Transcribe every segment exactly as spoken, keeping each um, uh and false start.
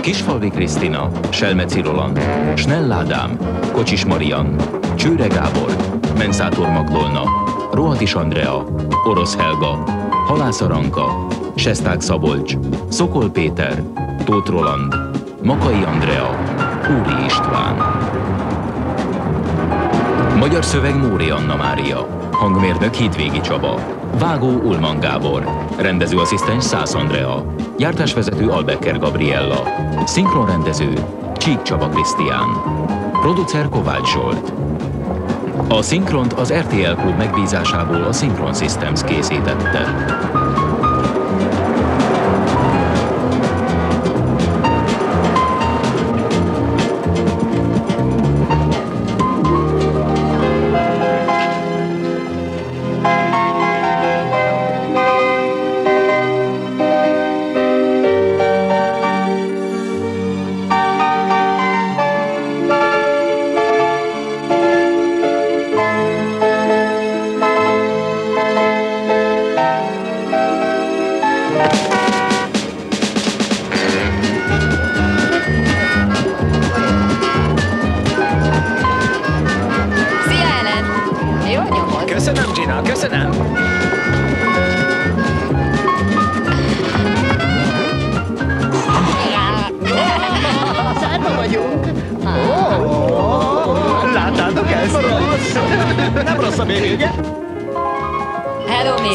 Kisfalvi Krisztina, Selmeci Roland, Snell Ádám, Kocsis Marian, Csőre Gábor, Menszátor Magdolna, Rohatis Andrea, Orosz Helga, Halász Aranka, Sesták Szabolcs, Szokol Péter, Tóth Roland, Makai Andrea, Úri István. Magyar szöveg Móri Anna Mária, hangmérnök Hídvégi Csaba, Vágó Ullmann Gábor, rendezőasszisztens Szász Andrea, gyártásvezető Albecker Gabriella, szinkronrendező Csík Csaba Krisztián, producer Kovács Zsolt. A szinkront az er té el Klub megbízásából a Synchron Systems készítette.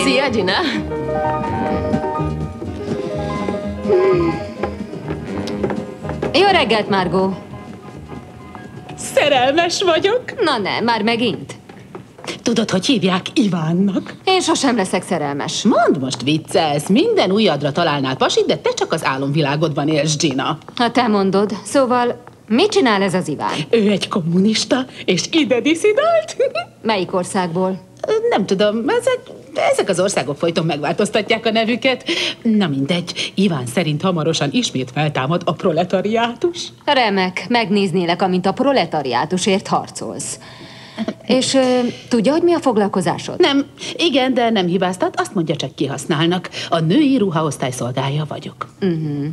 Szia, Gina! Jó reggelt, Margó! Szerelmes vagyok! Na ne, már megint! Tudod, hogy hívják Ivánnak? Én sosem leszek szerelmes. Mondd, most viccelsz, minden ujjadra találnál pasit, de te csak az álomvilágodban élsz, Gina. Ha te mondod, szóval... Mit csinál ez az Iván? Ő egy kommunista, és ide diszidált. Melyik országból? Nem tudom, ezek, ezek az országok folyton megváltoztatják a nevüket. Na mindegy, Iván szerint hamarosan ismét feltámad a proletariátus. Remek, megnéznélek, amint a proletariátusért harcolsz. És ö, tudja, hogy mi a foglalkozásod? Nem, igen, de nem hibáztat, azt mondja, csak kihasználnak. A női ruhaosztály szolgája vagyok. Uh-huh.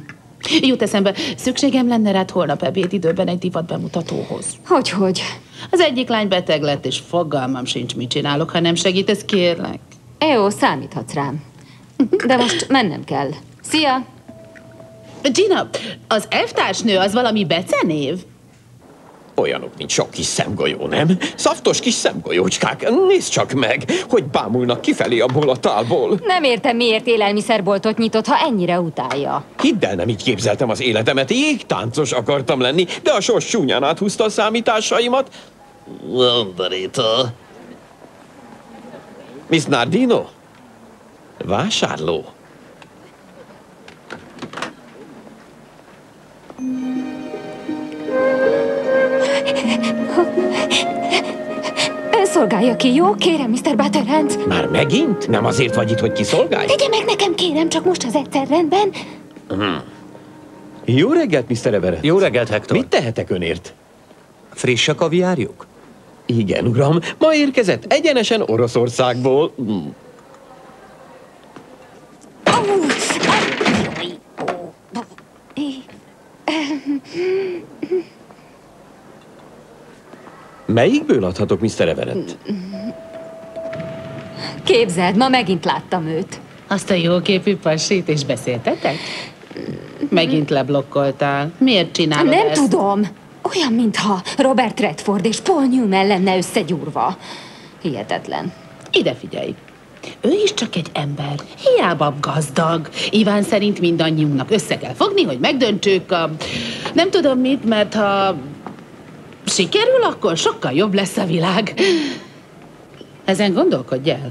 Jut eszembe, szükségem lenne rád holnap ebédidőben egy divat bemutatóhoz. Hogyhogy? Az egyik lány beteg lett, és fogalmam sincs, mit csinálok, ha nem segítesz, kérlek. Jó, számíthatsz rám. De most mennem kell. Szia! Gina, az elvtársnő az valami becenév? Olyanok, mint sok kis szemgolyó, nem? Szaftos kis szemgolyócskák, nézd csak meg, hogy bámulnak kifelé abból a tálból. Nem értem, miért élelmiszerboltot nyitott, ha ennyire utálja. Hidd el, nem így képzeltem az életemet, jégtáncos akartam lenni, de a sors csúnyán áthúzta a számításaimat. Undorító. misz Nardino? Vásárló. Ön szolgálja ki, jó? Kérem, miszter Butterhand. Már megint? Nem azért vagy itt, hogy kiszolgálj? Tegye meg nekem, kérem, csak most az egyszer, rendben. Hmm. Jó reggelt, miszter Everett. Jó reggelt, Hector. Mit tehetek önért? Friss a kaviárjuk? Igen, uram. Ma érkezett egyenesen Oroszországból. Hmm. Melyikből adhatok, miszter Everett? Képzeld, ma megint láttam őt. Azt a jóképű pasit, és beszéltetek? Megint leblokkoltál. Miért csinálod Nem ezt? tudom. Olyan, mintha Robert Redford és Paul Newman lenne összegyúrva. Hihetetlen. Ide figyelj. Ő is csak egy ember. Hiába gazdag. Iván szerint mindannyiunknak össze kell fogni, hogy megdöntsük a... Nem tudom mit, mert ha... sikerül, akkor sokkal jobb lesz a világ. Ezen gondolkodj el.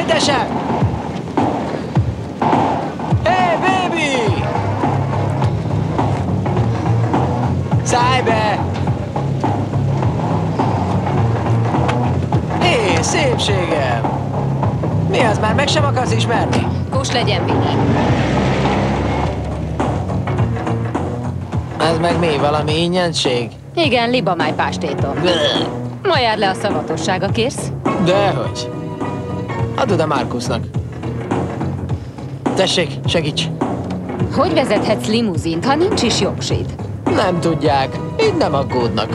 Édesem! Hey, baby! Szállj be! Hé, szépsége! Mi az? Már meg sem akarsz ismerni? Kus legyen, Vini. Ez meg mi? Valami ingyentség? Igen, libamáj pástétom. Ma jár le a szavatossága, kérsz? Dehogy. Add oda Márkusznak. Tessék, segíts! Hogy vezethetsz limuzint, ha nincs is jogsid? Nem tudják. Itt nem aggódnak.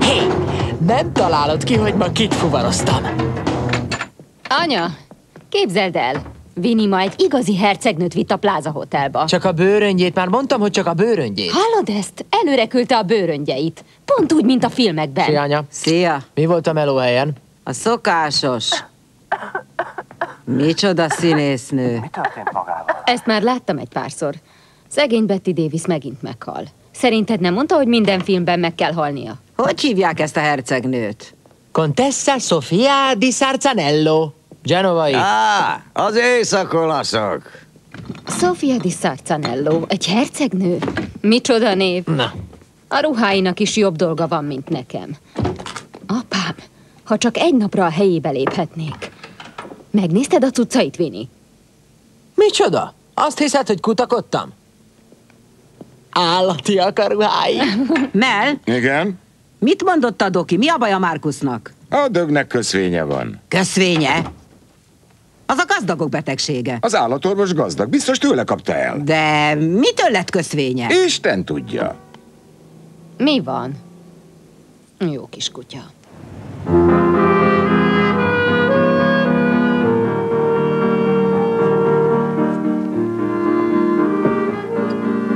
Hé! Hey, nem találod ki, hogy ma kit fuvaroztam? Anya, képzeld el! Vinni ma egy igazi hercegnőt vitt a Pláza Hotelba. Csak a bőröngyét? Már mondtam, hogy csak a bőröngyét. Hallod ezt? Előre küldte a bőröngyeit. Pont úgy, mint a filmekben. Szia, anya. Szia. Mi volt a melóhelyen? A szokásos. Micsoda színésznő. Mi történt magával? Ezt már láttam egy párszor. Szegény Betty Davis megint meghal. Szerinted nem mondta, hogy minden filmben meg kell halnia? Hogy hívják ezt a hercegnőt? Contessa Sofia di Sarzanello. Genovai. Á, az éjszakolaszok. Sofia di Sarzanello, egy hercegnő? Micsoda név. Na. A ruháinak is jobb dolga van, mint nekem. Apám, ha csak egy napra a helyébe léphetnék. Megnézted a cuccait, Vini? Micsoda? Azt hiszed, hogy kutakodtam? Állatiak a ruhái. Mel? Igen? Mit mondott a doki? Mi a baj a Márkusznak? A dögnek köszvénye van. Köszvénye? Az a gazdagok betegsége. Az állatorvos gazdag. Biztos tőle kapta el. De mitől lett köszvénye? Isten tudja. Mi van? Jó kis kutya.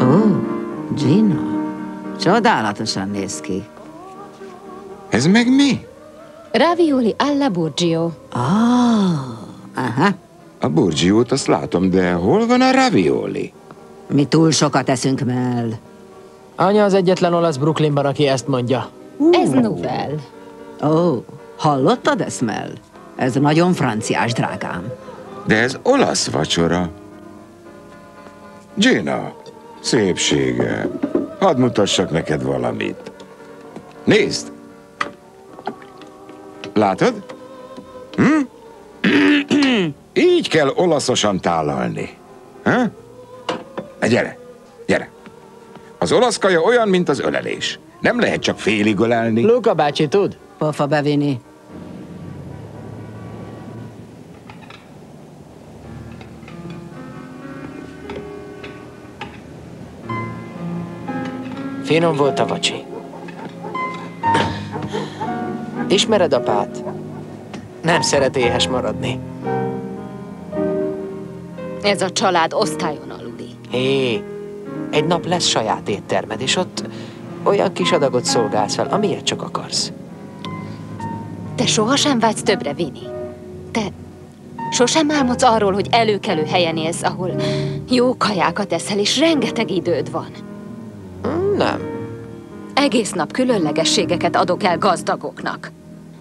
Ó, Gina. Csodálatosan néz ki. Ez meg mi? Ravioli alla Burgio. Ah, aha. A Burgiót azt látom, de hol van a ravioli? Mi túl sokat eszünk, Mel. Anya az egyetlen olasz Brooklynban, aki ezt mondja. Uh. Ez novel. Ó, oh, hallottad ezt, Mel? Ez nagyon franciás, drágám. De ez olasz vacsora. Gina, szépsége, hadd mutassak neked valamit. Nézd! Látod? Hm? Így kell olaszosan tálalni. Ha? Na, gyere, gyere. Az olasz kaja olyan, mint az ölelés. Nem lehet csak félig ölelni. Luka bácsi tud? Pofa bevinni. Finom volt a vacsi. Ismered apát? Nem szeret éhes maradni. Ez a család osztályon aluli. Hé, egy nap lesz saját éttermed, és ott olyan kis adagot szolgálsz fel, amilyet csak akarsz. Te sohasem vágysz többre, Vini. Te sosem álmodsz arról, hogy előkelő helyen élsz, ahol jó kajákat eszel, és rengeteg időd van. Nem. Egész nap különlegességeket adok el gazdagoknak.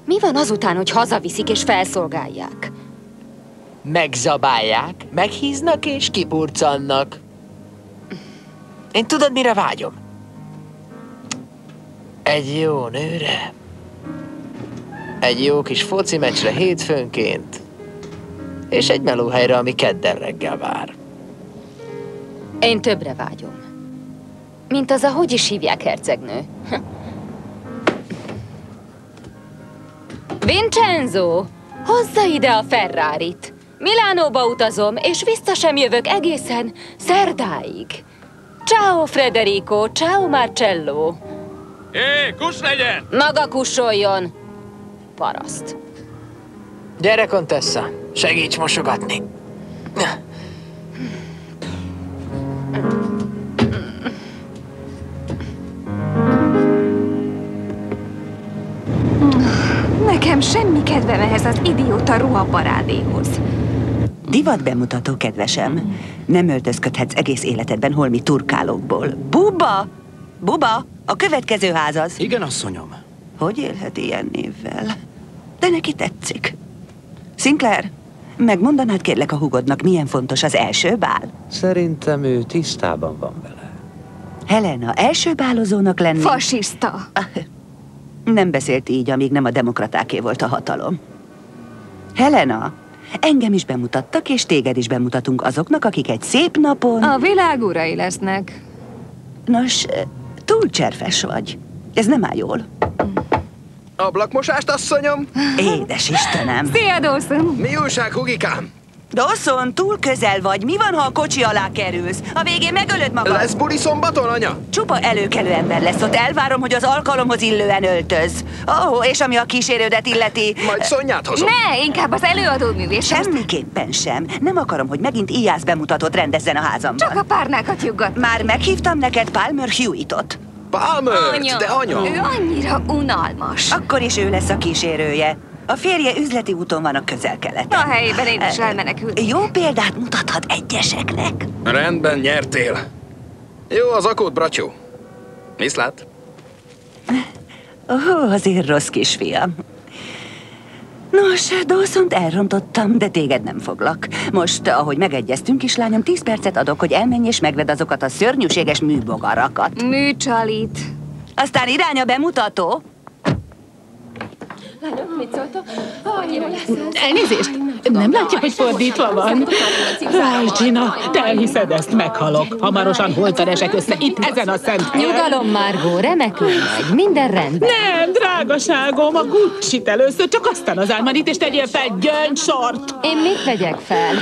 Mi van azután, hogy hazaviszik és felszolgálják? Megzabálják, meghíznak és kipurcannak. Én tudod, mire vágyom? Egy jó nőre. Egy jó kis foci meccsre hétfőnként. És egy melóhelyre, ami kedden reggel vár. Én többre vágyom. Mint az a, hogy is hívják, hercegnő. Vincenzo, hozza ide a Ferrarit. Milánóba utazom, és vissza sem jövök egészen szerdáig. Ciao, Federico, ciao, Marcello. Hé, kus legyen! Maga kussoljon. Paraszt. Gyere, Contessa, segíts mosogatni. Nekem semmi kedvem ehhez az idióta ruhaparádéhoz. Divat bemutató, kedvesem. Nem öltözködhetsz egész életedben holmi turkálókból. Buba! Buba! A következő ház az. Igen, asszonyom. Hogy élhet ilyen névvel? De neki tetszik. Sinclair, megmondanád kérlek a húgodnak, milyen fontos az első bál? Szerintem ő tisztában van vele. Helena, első bálozónak lenni... Fasiszta! Nem beszélt így, amíg nem a demokratáké volt a hatalom. Helena, engem is bemutattak, és téged is bemutatunk azoknak, akik egy szép napon... A világ urai lesznek. Nos, túl cserfes vagy. Ez nem áll jól. Ablakmosást, asszonyom? Édes Istenem! Szia, Dawson! Mi újság, hugikám? Dawson, túl közel vagy. Mi van, ha a kocsi alá kerülsz? A végén megölöd magad. Lesz buli szombaton, anya? Csupa előkelő ember lesz ott. Elvárom, hogy az alkalomhoz illően öltöz. Ó, oh, és ami a kísérődet illeti... Majd Szonyát hozom. Ne, inkább az előadó művés. Semmiképpen sem. Nem akarom, hogy megint ijász bemutatót rendezzen a házamban. Csak a párnákat juggat. Már meghívtam neked Palmer Hewittot. Palmert, anya, de anya! Ő annyira unalmas. Akkor is ő lesz a kísérője. A férje üzleti úton van a közel-keleten. A helyében én is elmenekültem. Jó példát mutathat egyeseknek. Rendben, nyertél. Jó az akót, bratyó. Viszlát. Ó, azért rossz kisfiam. Nos, Dawsont elrontottam, de téged nem foglak. Most, ahogy megegyeztünk, kislányom, tíz percet adok, hogy elmenj és megvedd azokat a szörnyűséges műbogarakat. Műcsalit. Aztán irány a bemutató. Lányok, mit szóltok? Elnézést! Nem látja, hogy fordítva van? Láj, Gina, te elhiszed ezt, meghalok. Hamarosan holtan esek össze, itt ezen a szent. Nyugalom, Margó, remekül vagy. Minden rendben. Nem, drágaságom, a Gucci-t először, csak aztán az álmanit, és tegyél fel gyöngysort. Én mit vegyek fel?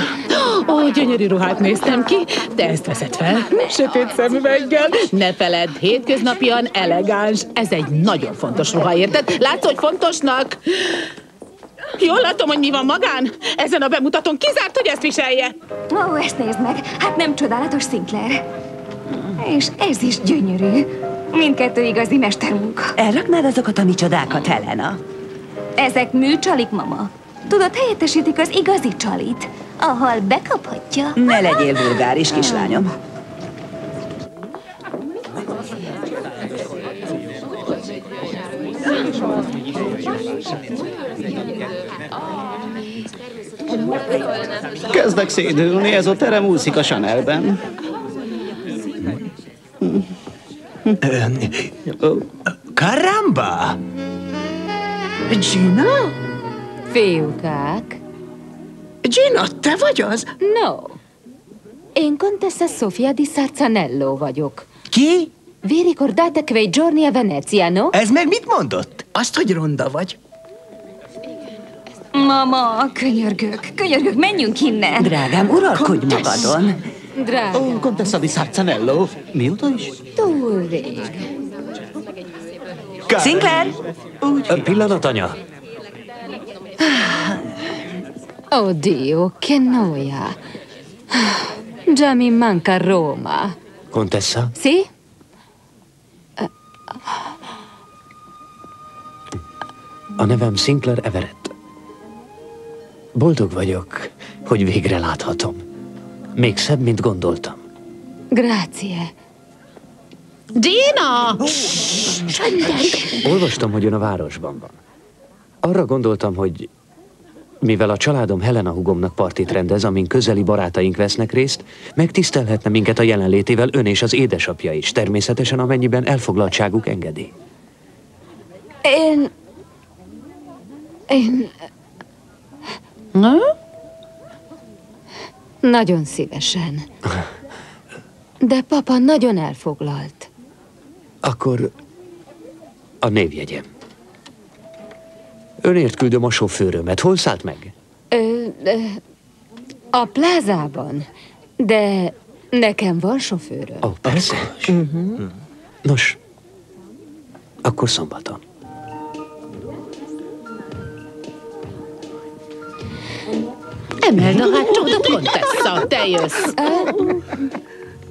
Ó, gyönyörű ruhát néztem ki. Te ezt veszed fel? Sötét szemüveggel. Ne feledd, hétköznapian elegáns. Ez egy nagyon fontos ruha, érted? Látsz, hogy fontosnak? Jól látom, hogy mi van magán? Ezen a bemutatón kizárt, hogy ezt viselje. Ó, ezt nézd meg. Hát nem csodálatos, Sinclair? És ez is gyönyörű. Mindkettő igazi mestermunka. Elraknád azokat a mi csodákat, Helena? Ezek műcsalik, mama. Tudod, helyettesítik az igazi csalit. A hal bekaphatja. Ne legyél vulgáris, kislányom. Kezdek szédülni, ez a terem úszik a Chanelben. Karamba! Gina? Fiúkák! Gina, te vagy az? No. Én Contessa Sofia di Sarzanello vagyok. Ki? Vi ricordate quei giorni a Veneziano? Ez meg mit mondott? Azt, hogy ronda vagy. Mama, könyörgök, könyörgök, menjünk innen! Drágám, uralkodj magadon! Drágám! Ó, Contessa di Sarzanello, mióta is? Túl rég. Sinclair! Úgy pillanat, anya! Oh, Dio, che noia! Già mi manca Roma! Contessa? Sì? A nevem Sinclair Everett. Boldog vagyok, hogy végre láthatom. Még szebb, mint gondoltam. Grazie. Gina! Olvastam, hogy ön a városban van. Arra gondoltam, hogy mivel a családom Helena húgomnak partit rendez, amin közeli barátaink vesznek részt, megtisztelhetne minket a jelenlétével ön és az édesapja is, természetesen amennyiben elfoglaltságuk engedi. Én... Én... Na? Nagyon szívesen. De papa nagyon elfoglalt. Akkor a névjegyem. Önért küldöm a sofőrömet. Hol szállt meg? Ö, ö, a plázában. De nekem van sofőröm. Ó, persze. Uh-huh. Nos, akkor szombaton. Emeld a hátsódat, Contessa, te jössz.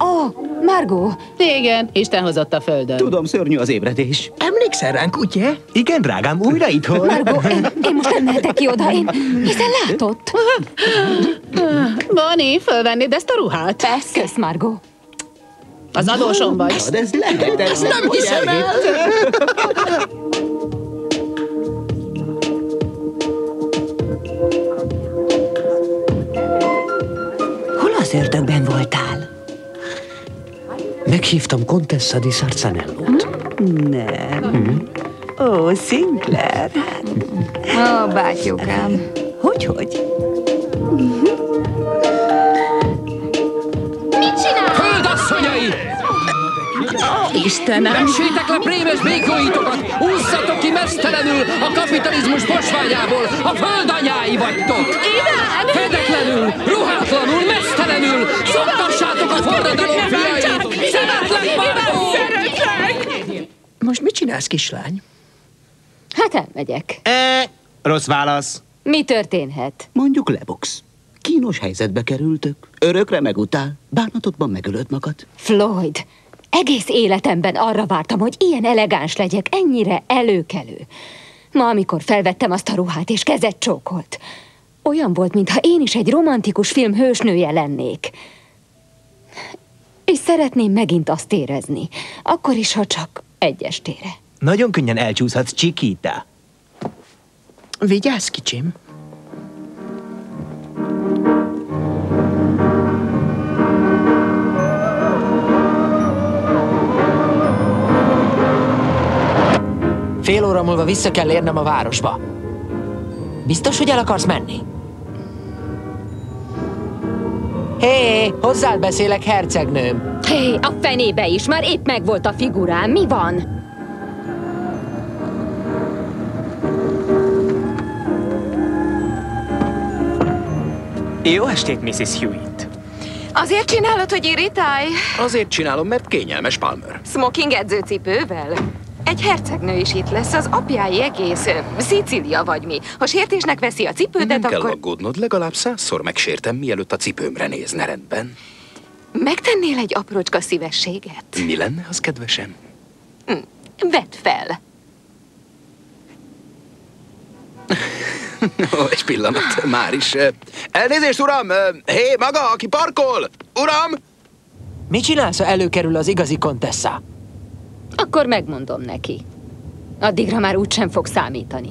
Ó, oh, Margó. Igen, Isten hozott a földön. Tudom, szörnyű az ébredés. Emlékszel ránk, ugye? Igen, drágám, újra itthon. Margó, én, én most nem mehetek ki oda, én, hiszen látott. Bonnie, fölvennéd ezt a ruhát? Persze. Kösz, Margó. Az adósom vagy. De ez lehetetlen. Ezt nem hiszem el. Az ördögben voltál? Meghívtam Contessa di Sarzanellót. Nem. Mm. Ó, Sinclair. Ó, bátyukám. Hogyhogy? Mit csinál? Földasszonyai! Istenem! Vessétek le prémes békóitokat! Ússzatok ki messze mesztelenül a kapitalizmus posványából, a földanyái vagytok! Igen! Fedetlenül, ruhátlanul, mesztelenül szoktassátok a forradalom fiait! Szeretlek, Margó! Most mit csinálsz, kislány? Hát elmegyek. E, rossz válasz. Mi történhet? Mondjuk lebuksz. Kínos helyzetbe kerültök. Örökre megutál. Bánatodban megölöd magad. Floyd, egész életemben arra vártam, hogy ilyen elegáns legyek, ennyire előkelő. Ma, amikor felvettem azt a ruhát és kezet csókolt, olyan volt, mintha én is egy romantikus film hősnője lennék. És szeretném megint azt érezni. Akkor is, ha csak egy estére. Nagyon könnyen elcsúszhatsz, Chiquita. Vigyázz, kicsim. Fél óra múlva vissza kell érnem a városba. Biztos, hogy el akarsz menni? Hé, hozzád beszélek, hercegnőm. Hé, a fenébe is, már épp megvolt a figurám, mi van? Jó estét, missziz Hewitt. Azért csinálod, hogy irritálj? Azért csinálom, mert kényelmes, Palmer. Smoking edzőcipővel? Egy hercegnő is itt lesz, az apjái egész. Szicília vagy mi. Ha sértésnek veszi a cipődet, nem akkor... Nem kell aggódnod, legalább százszor megsértem, mielőtt a cipőmre nézne, rendben. Megtennél egy aprócska szívességet? Mi lenne az, kedvesem? Vedd fel. Ó, egy pillanat, már is. Elnézést, uram! Hé, maga, aki parkol! Uram! Mit csinálsz, ha előkerül az igazi kontessza? Akkor megmondom neki. Addigra már úgysem fog számítani.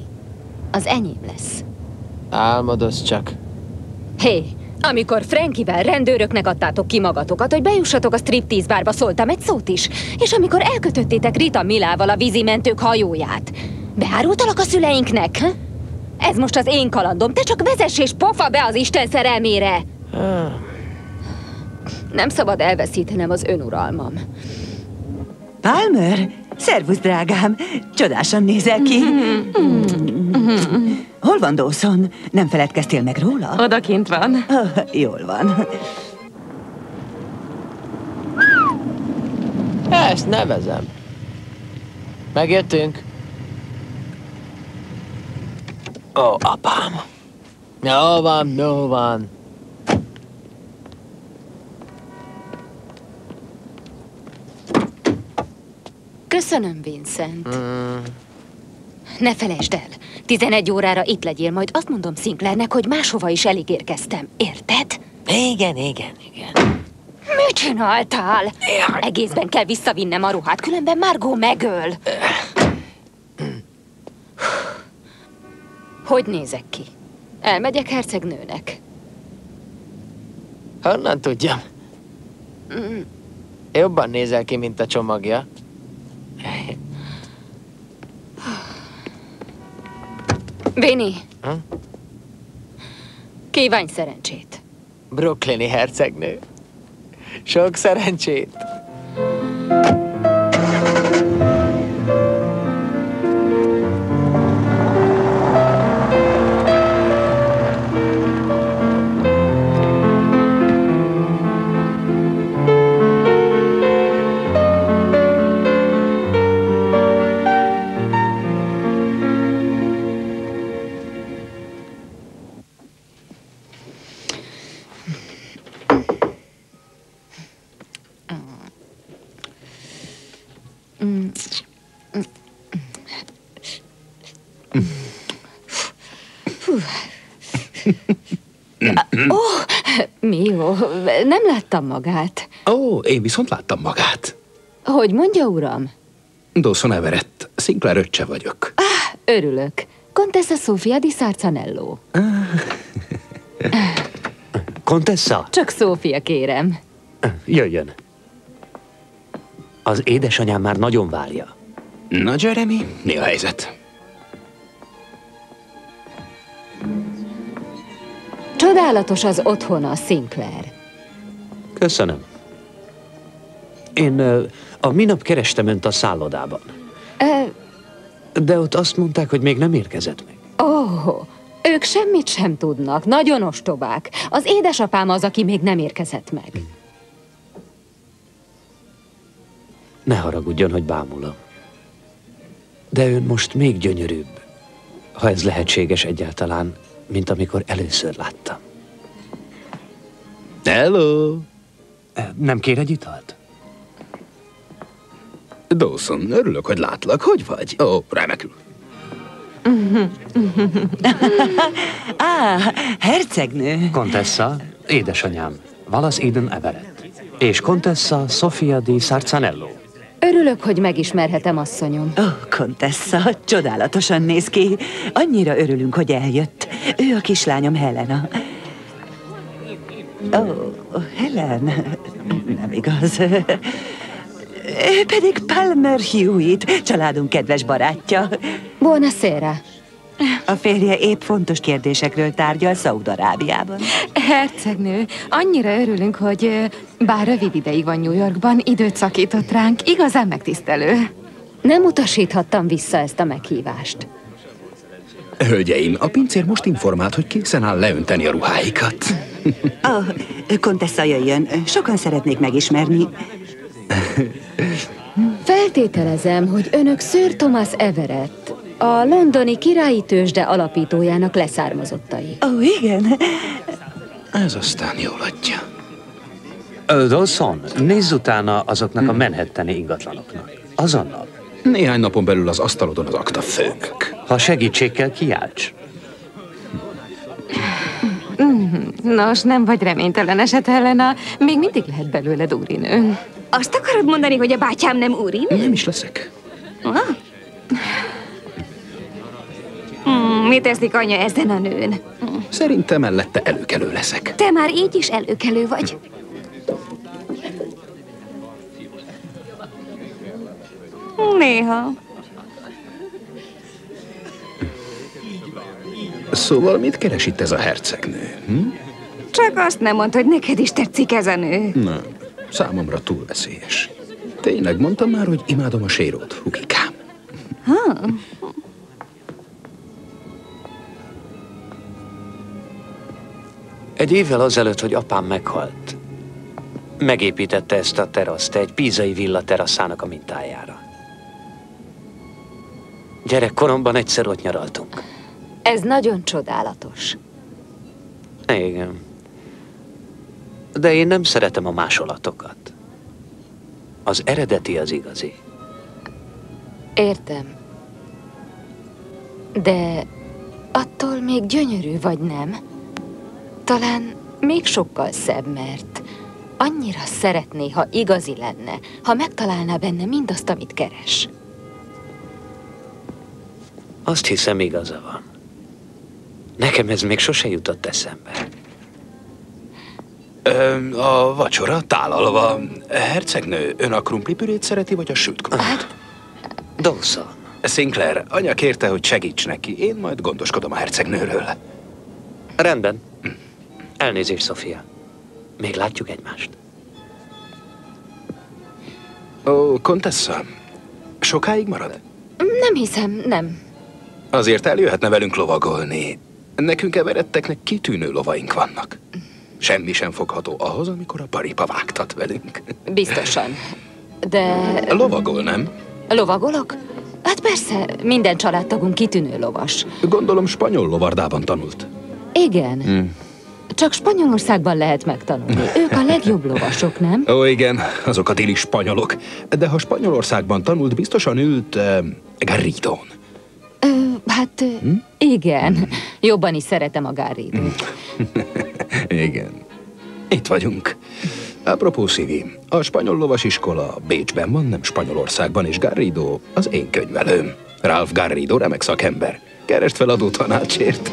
Az enyém lesz. Álmodoz csak. Hé, amikor Frankivel rendőröknek adtátok ki magatokat, hogy bejussatok a striptease bárba, szóltam egy szót is. És amikor elkötöttétek Rita Milával a vízimentők hajóját, beárultalak a szüleinknek? Ha? Ez most az én kalandom, te csak vezess és pofa be az Isten szerelmére! Ah. Nem szabad elveszítenem az önuralmam. Palmer, szervusz, drágám! Csodásan nézel ki! Mm-hmm. Mm-hmm. Hol van Dawson? Nem feledkeztél meg róla? Odakint van. Oh, jól van. Ezt nevezem. Megjöttünk. Ó, oh, apám. No van, no van. Köszönöm, Vincent. Mm. Ne felejtsd el. tizenegy órára itt legyél, majd azt mondom Sinclairnek, hogy máshova is elígérkeztem. Érted? Igen, igen, igen. Mit csináltál? Egészben kell visszavinnem a ruhát, különben Margot megöl. Hogy nézek ki? Elmegyek hercegnőnek. Honnan tudjam? Mm. Jobban nézel ki, mint a csomagja. Vinny! Hm? Kívánj szerencsét! Brooklyni hercegnő. Sok szerencsét! Nem láttam magát. Ó, én viszont láttam magát. Hogy mondja, uram? Dawson Everett, Sinclair öccse vagyok. Ah, örülök. Contessa Sofia di Sarzanello. Ah. Ah. Contessa? Csak Sofia, kérem. Jöjjön. Az édesanyám már nagyon várja. Na, Jeremy, mi a helyzet? Csodálatos az otthona, Sinclair. Köszönöm. Én uh, a minap kerestem önt a szállodában. Uh, de ott azt mondták, hogy még nem érkezett meg. Ó, oh, ők semmit sem tudnak, nagyon ostobák. Az édesapám az, aki még nem érkezett meg. Hm. Ne haragudjon, hogy bámulom. De ön most még gyönyörűbb, ha ez lehetséges egyáltalán, mint amikor először láttam. Hello! Nem kér egy italt? Dawson, örülök, hogy látlak. Hogy vagy? Ó, remekül. Á, hercegnő. Contessa, édesanyám, Wallace Eden Everett. És Contessa Sofia di Sarzanello. Örülök, hogy megismerhetem, asszonyom. Ó, oh, Contessa, csodálatosan néz ki. Annyira örülünk, hogy eljött. Ő a kislányom, Helena. Ó, oh, Helen, nem igaz. Ő pedig Palmer Hewitt, családunk kedves barátja. Buonasera. A férje épp fontos kérdésekről tárgyal Szaúd-Arábiában. Hercegnő, annyira örülünk, hogy bár rövid ideig van New Yorkban, időt szakított ránk, igazán megtisztelő. Nem utasíthattam vissza ezt a meghívást. Hölgyeim, a pincér most informált, hogy készen áll leönteni a ruháikat. Ó, Contessa, jöjjön, sokan szeretnék megismerni. Feltételezem, hogy önök Sir Thomas Everett, a londoni királyi tőzsde alapítójának leszármazottai. Ó, igen. Ez aztán jól adja. Dawson, nézz utána azoknak hmm. a manhattani ingatlanoknak. Azonnal. Néhány napon belül az asztalodon az aktafőnök. Ha segítség kell, kiálts. Nos, nem vagy reménytelen eset, Helena. Még mindig lehet belőled úrinő. Azt akarod mondani, hogy a bátyám nem úrinő? Nem is leszek. Ah. Mm, mit teszik anya ezen a nőn? Szerintem mellette előkelő leszek. Te már így is előkelő vagy. Néha. Szóval mit keres itt ez a hercegnő? Hm? Csak azt nem mondd, hogy neked is tetszik ez a nő. Nem, számomra túl veszélyes. Tényleg mondtam már, hogy imádom a sérót, hugikám. Ha. Egy évvel azelőtt, hogy apám meghalt, megépítette ezt a teraszt egy pízai villa teraszának a mintájára. Gyerekkoromban egyszer ott nyaraltunk. Ez nagyon csodálatos. Igen. De én nem szeretem a másolatokat. Az eredeti az igazi. Értem. De attól még gyönyörű vagy, nem? Talán még sokkal szebb, mert annyira szeretné, ha igazi lenne, ha megtalálná benne mindazt, amit keres. Azt hiszem, igaza van. Nekem ez még sose jutott eszembe. Ö, a vacsora tálalva. Hercegnő, ön a krumplipürét szereti, vagy a sült krumplit? Dawson. Sinclair, anya kérte, hogy segíts neki. Én majd gondoskodom a hercegnőről. Rendben. Elnézést, Sofia. Még látjuk egymást. Ó, Contessa, sokáig marad? Nem hiszem, nem. Azért eljöhetne velünk lovagolni. Nekünk everetteknek kitűnő lovaink vannak. Semmi sem fogható ahhoz, amikor a paripa vágtat velünk. Biztosan. De... Lovagol, nem? Lovagolok? Hát persze, minden családtagunk kitűnő lovas. Gondolom, spanyol lovardában tanult. Igen. Hmm. Csak Spanyolországban lehet megtanulni. Ők a legjobb lovasok, nem? Ó, igen, azok a déli spanyolok. De ha Spanyolországban tanult, biztosan ült uh, garridón. Ö, hát, hm? igen. Hm. Jobban is szeretem a garridót. Igen. Itt vagyunk. Apropó, Szigi, a spanyol lovasiskola Bécsben van, nem Spanyolországban, és Garrido az én könyvelőm. Ralph Garrido remek szakember. Keresd fel adó tanácsért.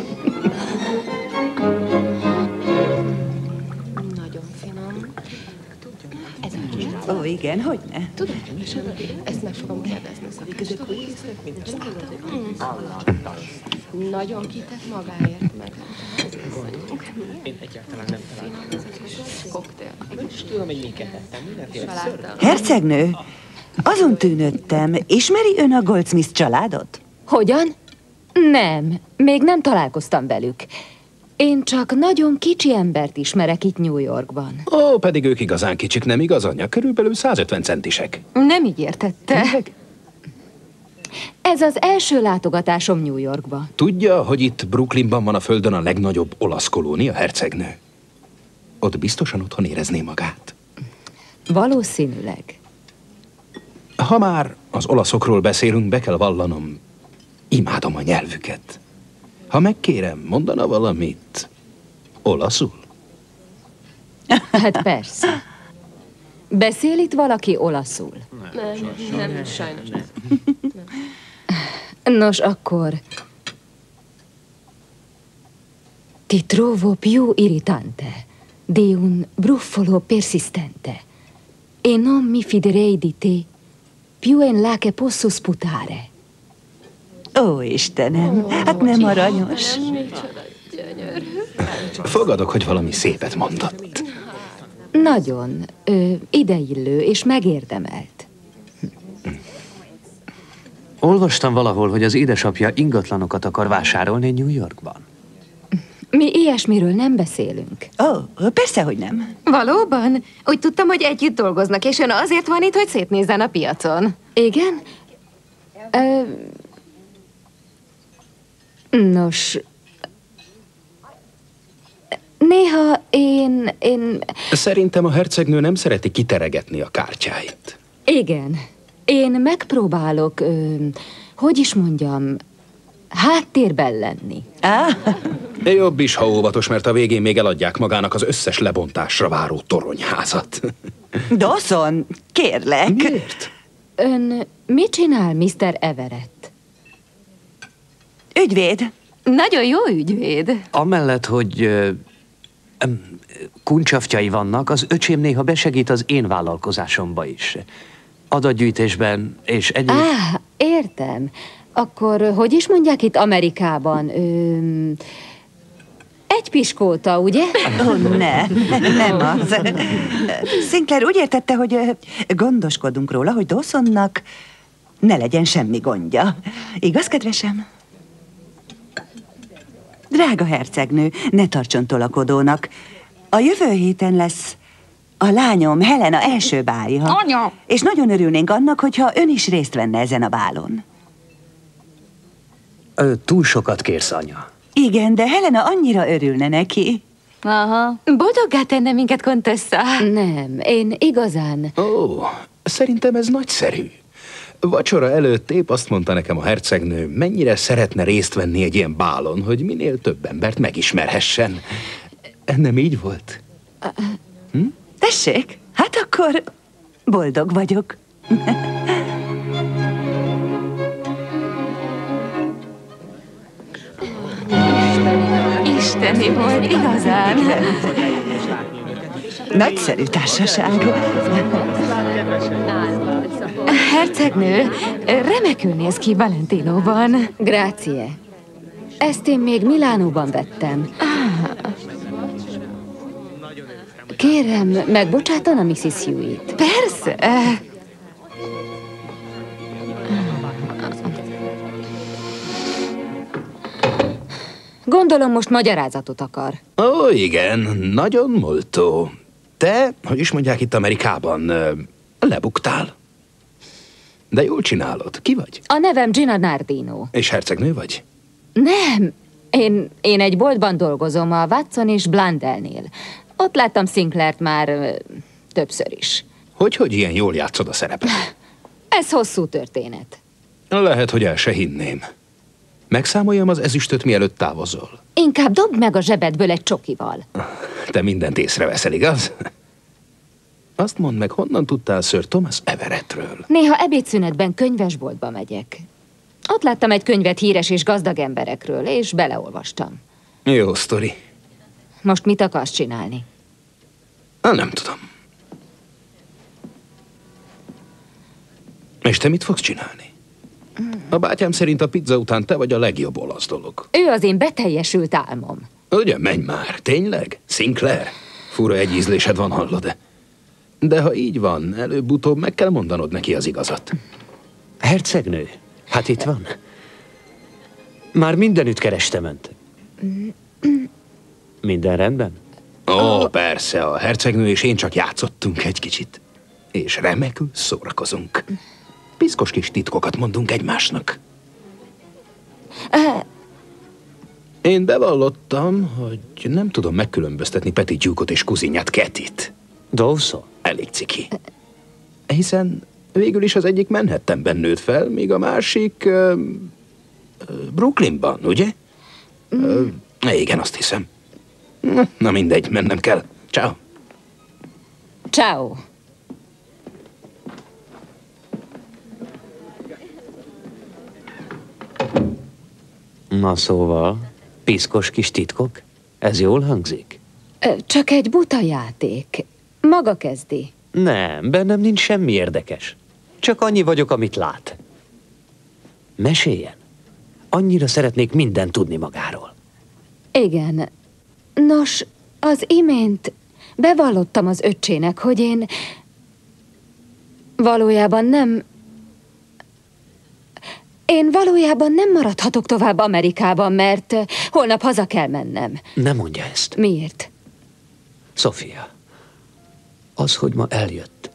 Ó, igen, hogy ne? Tudom, ezt meg fogom kérdezni. Nagyon kitett magáért meg. Én egyáltalán nem találtam. Hercegnő, azon tűnődtem, ismeri ön a Goldsmith családot? Hogyan? Nem, még nem találkoztam velük. Én csak nagyon kicsi embert ismerek itt New Yorkban. Ó, pedig ők igazán kicsik, nem igaz, anya? Körülbelül százötven centisek. Nem így értette. Ez az első látogatásom New Yorkba. Tudja, hogy itt Brooklynban van a földön a legnagyobb olasz kolónia, hercegnő? Ott biztosan otthon érezné magát. Valószínűleg. Ha már az olaszokról beszélünk, be kell vallanom, imádom a nyelvüket. Ha megkérem, mondana valamit olaszul? Hát persze. Beszél itt valaki olaszul? Nem, nem, nem, sajnos nem. Nos, akkor... Ti trovo più irritante di un bruffolo persistente e non mi fiderei di te più in là che posso sputare. Ó, Istenem, hát nem aranyos. Fogadok, hogy valami szépet mondott. Nagyon ö, ideillő és megérdemelt. Olvastam valahol, hogy az édesapja ingatlanokat akar vásárolni New Yorkban. Mi ilyesmiről nem beszélünk. Ó, persze, hogy nem. Valóban? Úgy tudtam, hogy együtt dolgoznak, és ön azért van itt, hogy szétnézzen a piacon. Igen? Ö, Nos, néha én, én... Szerintem a hercegnő nem szereti kiteregetni a kártyáit. Igen. Én megpróbálok, ö, hogy is mondjam, háttérben lenni. Ah. Jobb is, ha óvatos, mert a végén még eladják magának az összes lebontásra váró toronyházat. Dawson, kérlek. Miért? Ön mit csinál, miszter Everett? Ügyvéd. Nagyon jó ügyvéd. Amellett, hogy ö, ö, kuncsaftjai vannak, az öcsém néha besegít az én vállalkozásomba is. Adatgyűjtésben és egyéb... Á, értem. Akkor hogy is mondják itt Amerikában? Ö, egy piskóta, ugye? Oh, ne, nem az. Sinclair úgy értette, hogy gondoskodunk róla, hogy Dawsonnak ne legyen semmi gondja. Igaz, kedvesem? Drága hercegnő, ne tartson tolakodónak. A jövő héten lesz a lányom Helena első bálja. Anya! És nagyon örülnénk annak, hogyha ön is részt venne ezen a bálon. Ö, túl sokat kérsz, anya. Igen, de Helena annyira örülne neki. Aha. Boldoggá tenne minket, Contessa. Nem, én igazán... Ó, szerintem ez nagyszerű. Vacsora előtt épp azt mondta nekem a hercegnő, mennyire szeretne részt venni egy ilyen bálon, hogy minél több embert megismerhessen. Nem így volt? Hm? Tessék, hát akkor boldog vagyok. Isteni volt, igazán. Nagyszerű társaság. Hercegnő, remekül néz ki Valentinoban. Grácie. Ezt én még Milánóban vettem. Ah. Kérem, megbocsátana misszisz Hewitt? Persze. Gondolom, most magyarázatot akar. Ó, igen, nagyon moltó. Te, hogy is mondják itt Amerikában, lebuktál. De jól csinálod. Ki vagy? A nevem Gina Nardino. És hercegnő vagy? Nem. Én, én egy boltban dolgozom, a Watson és Blundelnél. Ott láttam Sinclairt már ö, többször is. Hogy, hogy ilyen jól játszod a szerepet? Ez hosszú történet. Lehet, hogy el se hinném. Megszámoljam az ezüstöt, mielőtt távozol. Inkább dobd meg a zsebedből egy csokival. Te mindent észreveszel, igaz? Azt mondd meg, honnan tudtál Sir Thomas Everettről? Néha ebédszünetben könyvesboltba megyek. Ott láttam egy könyvet híres és gazdag emberekről, és beleolvastam. Jó sztori. Most mit akarsz csinálni? Nem tudom. És te mit fogsz csinálni? A bátyám szerint a pizza után te vagy a legjobb olasz dolog. Ő az én beteljesült álmom. Ugye, menj már, tényleg? Sinclair? Fura egy ízlésed van, hallod-e? De ha így van, előbb-utóbb meg kell mondanod neki az igazat. Hercegnő, hát itt van. Már mindenütt kerestem önt. Minden rendben? Ó, oh, persze, a hercegnő és én csak játszottunk egy kicsit. És remekül szórakozunk. Piszkos kis titkokat mondunk egymásnak. Én bevallottam, hogy nem tudom megkülönböztetni Peti Gyúkot és kuzinját Ketit. Dószol? Elég ciki. Hiszen végül is az egyik Manhattanben nőtt fel, míg a másik uh, Brooklynban, ugye? Mm. Uh, igen, azt hiszem. Na, na mindegy, mennem kell. Ciao. Ciao. Na szóval, piszkos kis titkok? Ez jól hangzik? Csak egy buta játék. Maga kezdi. Nem, bennem nincs semmi érdekes. Csak annyi vagyok, amit lát. Meséljen. Annyira szeretnék mindent tudni magáról. Igen. Nos, az imént bevallottam az öccsének, hogy én valójában nem... Én valójában nem maradhatok tovább Amerikában, mert holnap haza kell mennem. Ne mondja ezt. Miért? Sofia, az, hogy ma eljött,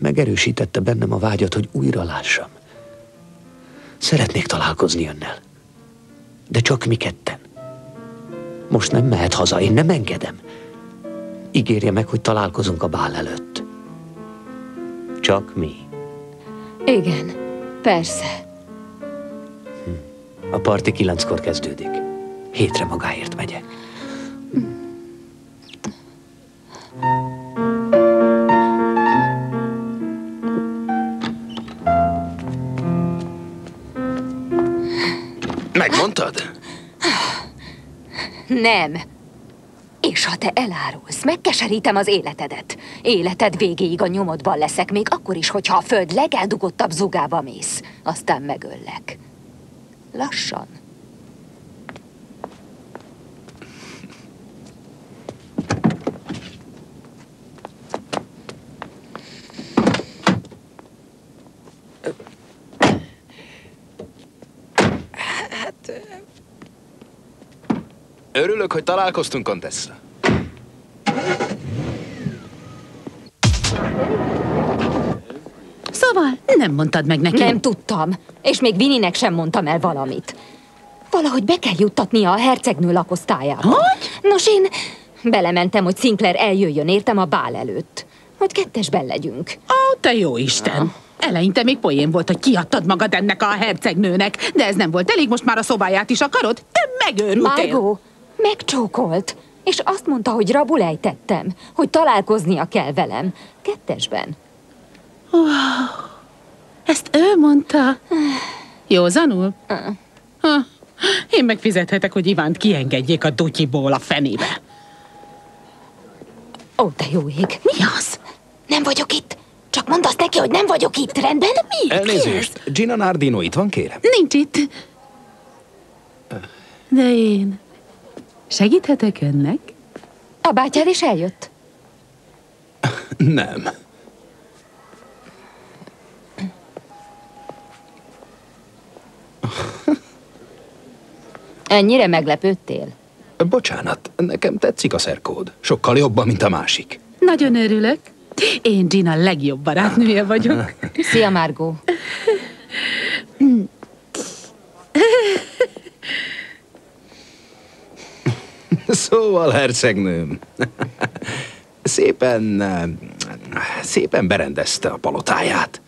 megerősítette bennem a vágyat, hogy újra lássam. Szeretnék találkozni önnel, de csak mi ketten. Most nem mehet haza, én nem engedem. Ígérje meg, hogy találkozunk a bál előtt. Csak mi. Igen, persze. A parti kilenckor kezdődik. Hétre magáért megyek. Megmondtad? Nem. És ha te elárulsz, megkeserítem az életedet. Életed végéig a nyomodban leszek, még akkor is, hogyha a föld legeldugottabb zugába mész. Aztán megöllek. Lassan. Hát... Örülök, hogy találkoztunk, Contessa. Szóval nem mondtad meg neki? Nem tudtam, és még Vininek sem mondtam el valamit. Valahogy be kell juttatnia a hercegnő lakosztályába. Hogy? Nos, én belementem, hogy Sinclair eljöjjön, értem, a bál előtt. Hogy kettesben legyünk. Ó, te jó Isten! Ah. Eleinte még poén volt, hogy kiadtad magad ennek a hercegnőnek, de ez nem volt elég, most már a szobáját is akarod? Te megőrültél! Vágó, megcsókolt, és azt mondta, hogy rabul ejtettem, hogy találkoznia kell velem. Kettesben. Oh, ezt ő mondta. Józanul? Ha, én megfizethetek, hogy Ivánt kiengedjék a dutyiból a fenébe. Ó, te jó ég. Mi az? Nem vagyok itt. Csak mondd azt neki, hogy nem vagyok itt, rendben? Mi? Elnézést, Gina Nardino itt van, kérem? Nincs itt. De én segíthetek önnek? A bátyád is eljött? Nem. Ennyire meglepődtél? Bocsánat, nekem tetszik a szerkód. Sokkal jobban, mint a másik. Nagyon örülök. Én Gina legjobb barátnője vagyok. Szia, Margó. Szóval, hercegnőm, szépen, szépen berendezte a palotáját.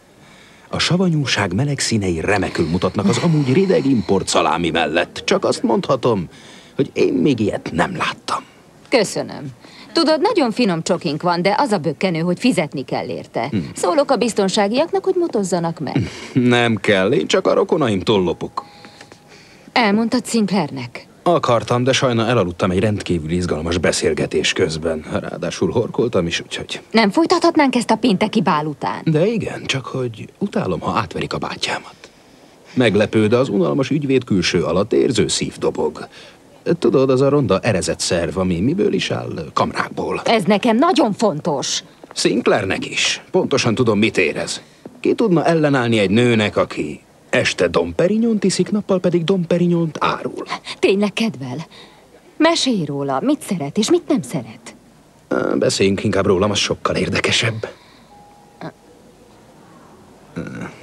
A savanyúság meleg színei remekül mutatnak az amúgy rideg import szalámi mellett. Csak azt mondhatom, hogy én még ilyet nem láttam. Köszönöm. Tudod, nagyon finom csokink van, de az a bökkenő, hogy fizetni kell érte. Hm. Szólok a biztonságiaknak, hogy motozzanak meg. Nem kell, én csak a rokonaimtól lopok. Elmondtad Sinclairnek? Akartam, de sajna elaludtam egy rendkívül izgalmas beszélgetés közben. Ráadásul horkoltam is, úgyhogy... Nem folytathatnánk ezt a pénteki bál után? De igen, csak hogy utálom, ha átverik a bátyámat. Meglepő, de az unalmas ügyvéd külső alatt érző szívdobog. Tudod, az a ronda erezett szerv, ami miből is áll, kamrákból. Ez nekem nagyon fontos. Sinclairnek is. Pontosan tudom, mit érez. Ki tudna ellenállni egy nőnek, aki... Este Dom Perignont iszik, nappal pedig Dom Perignont árul. Tényleg kedvel. Mesélj róla, mit szeret és mit nem szeret. Beszéljünk inkább rólam, az sokkal érdekesebb.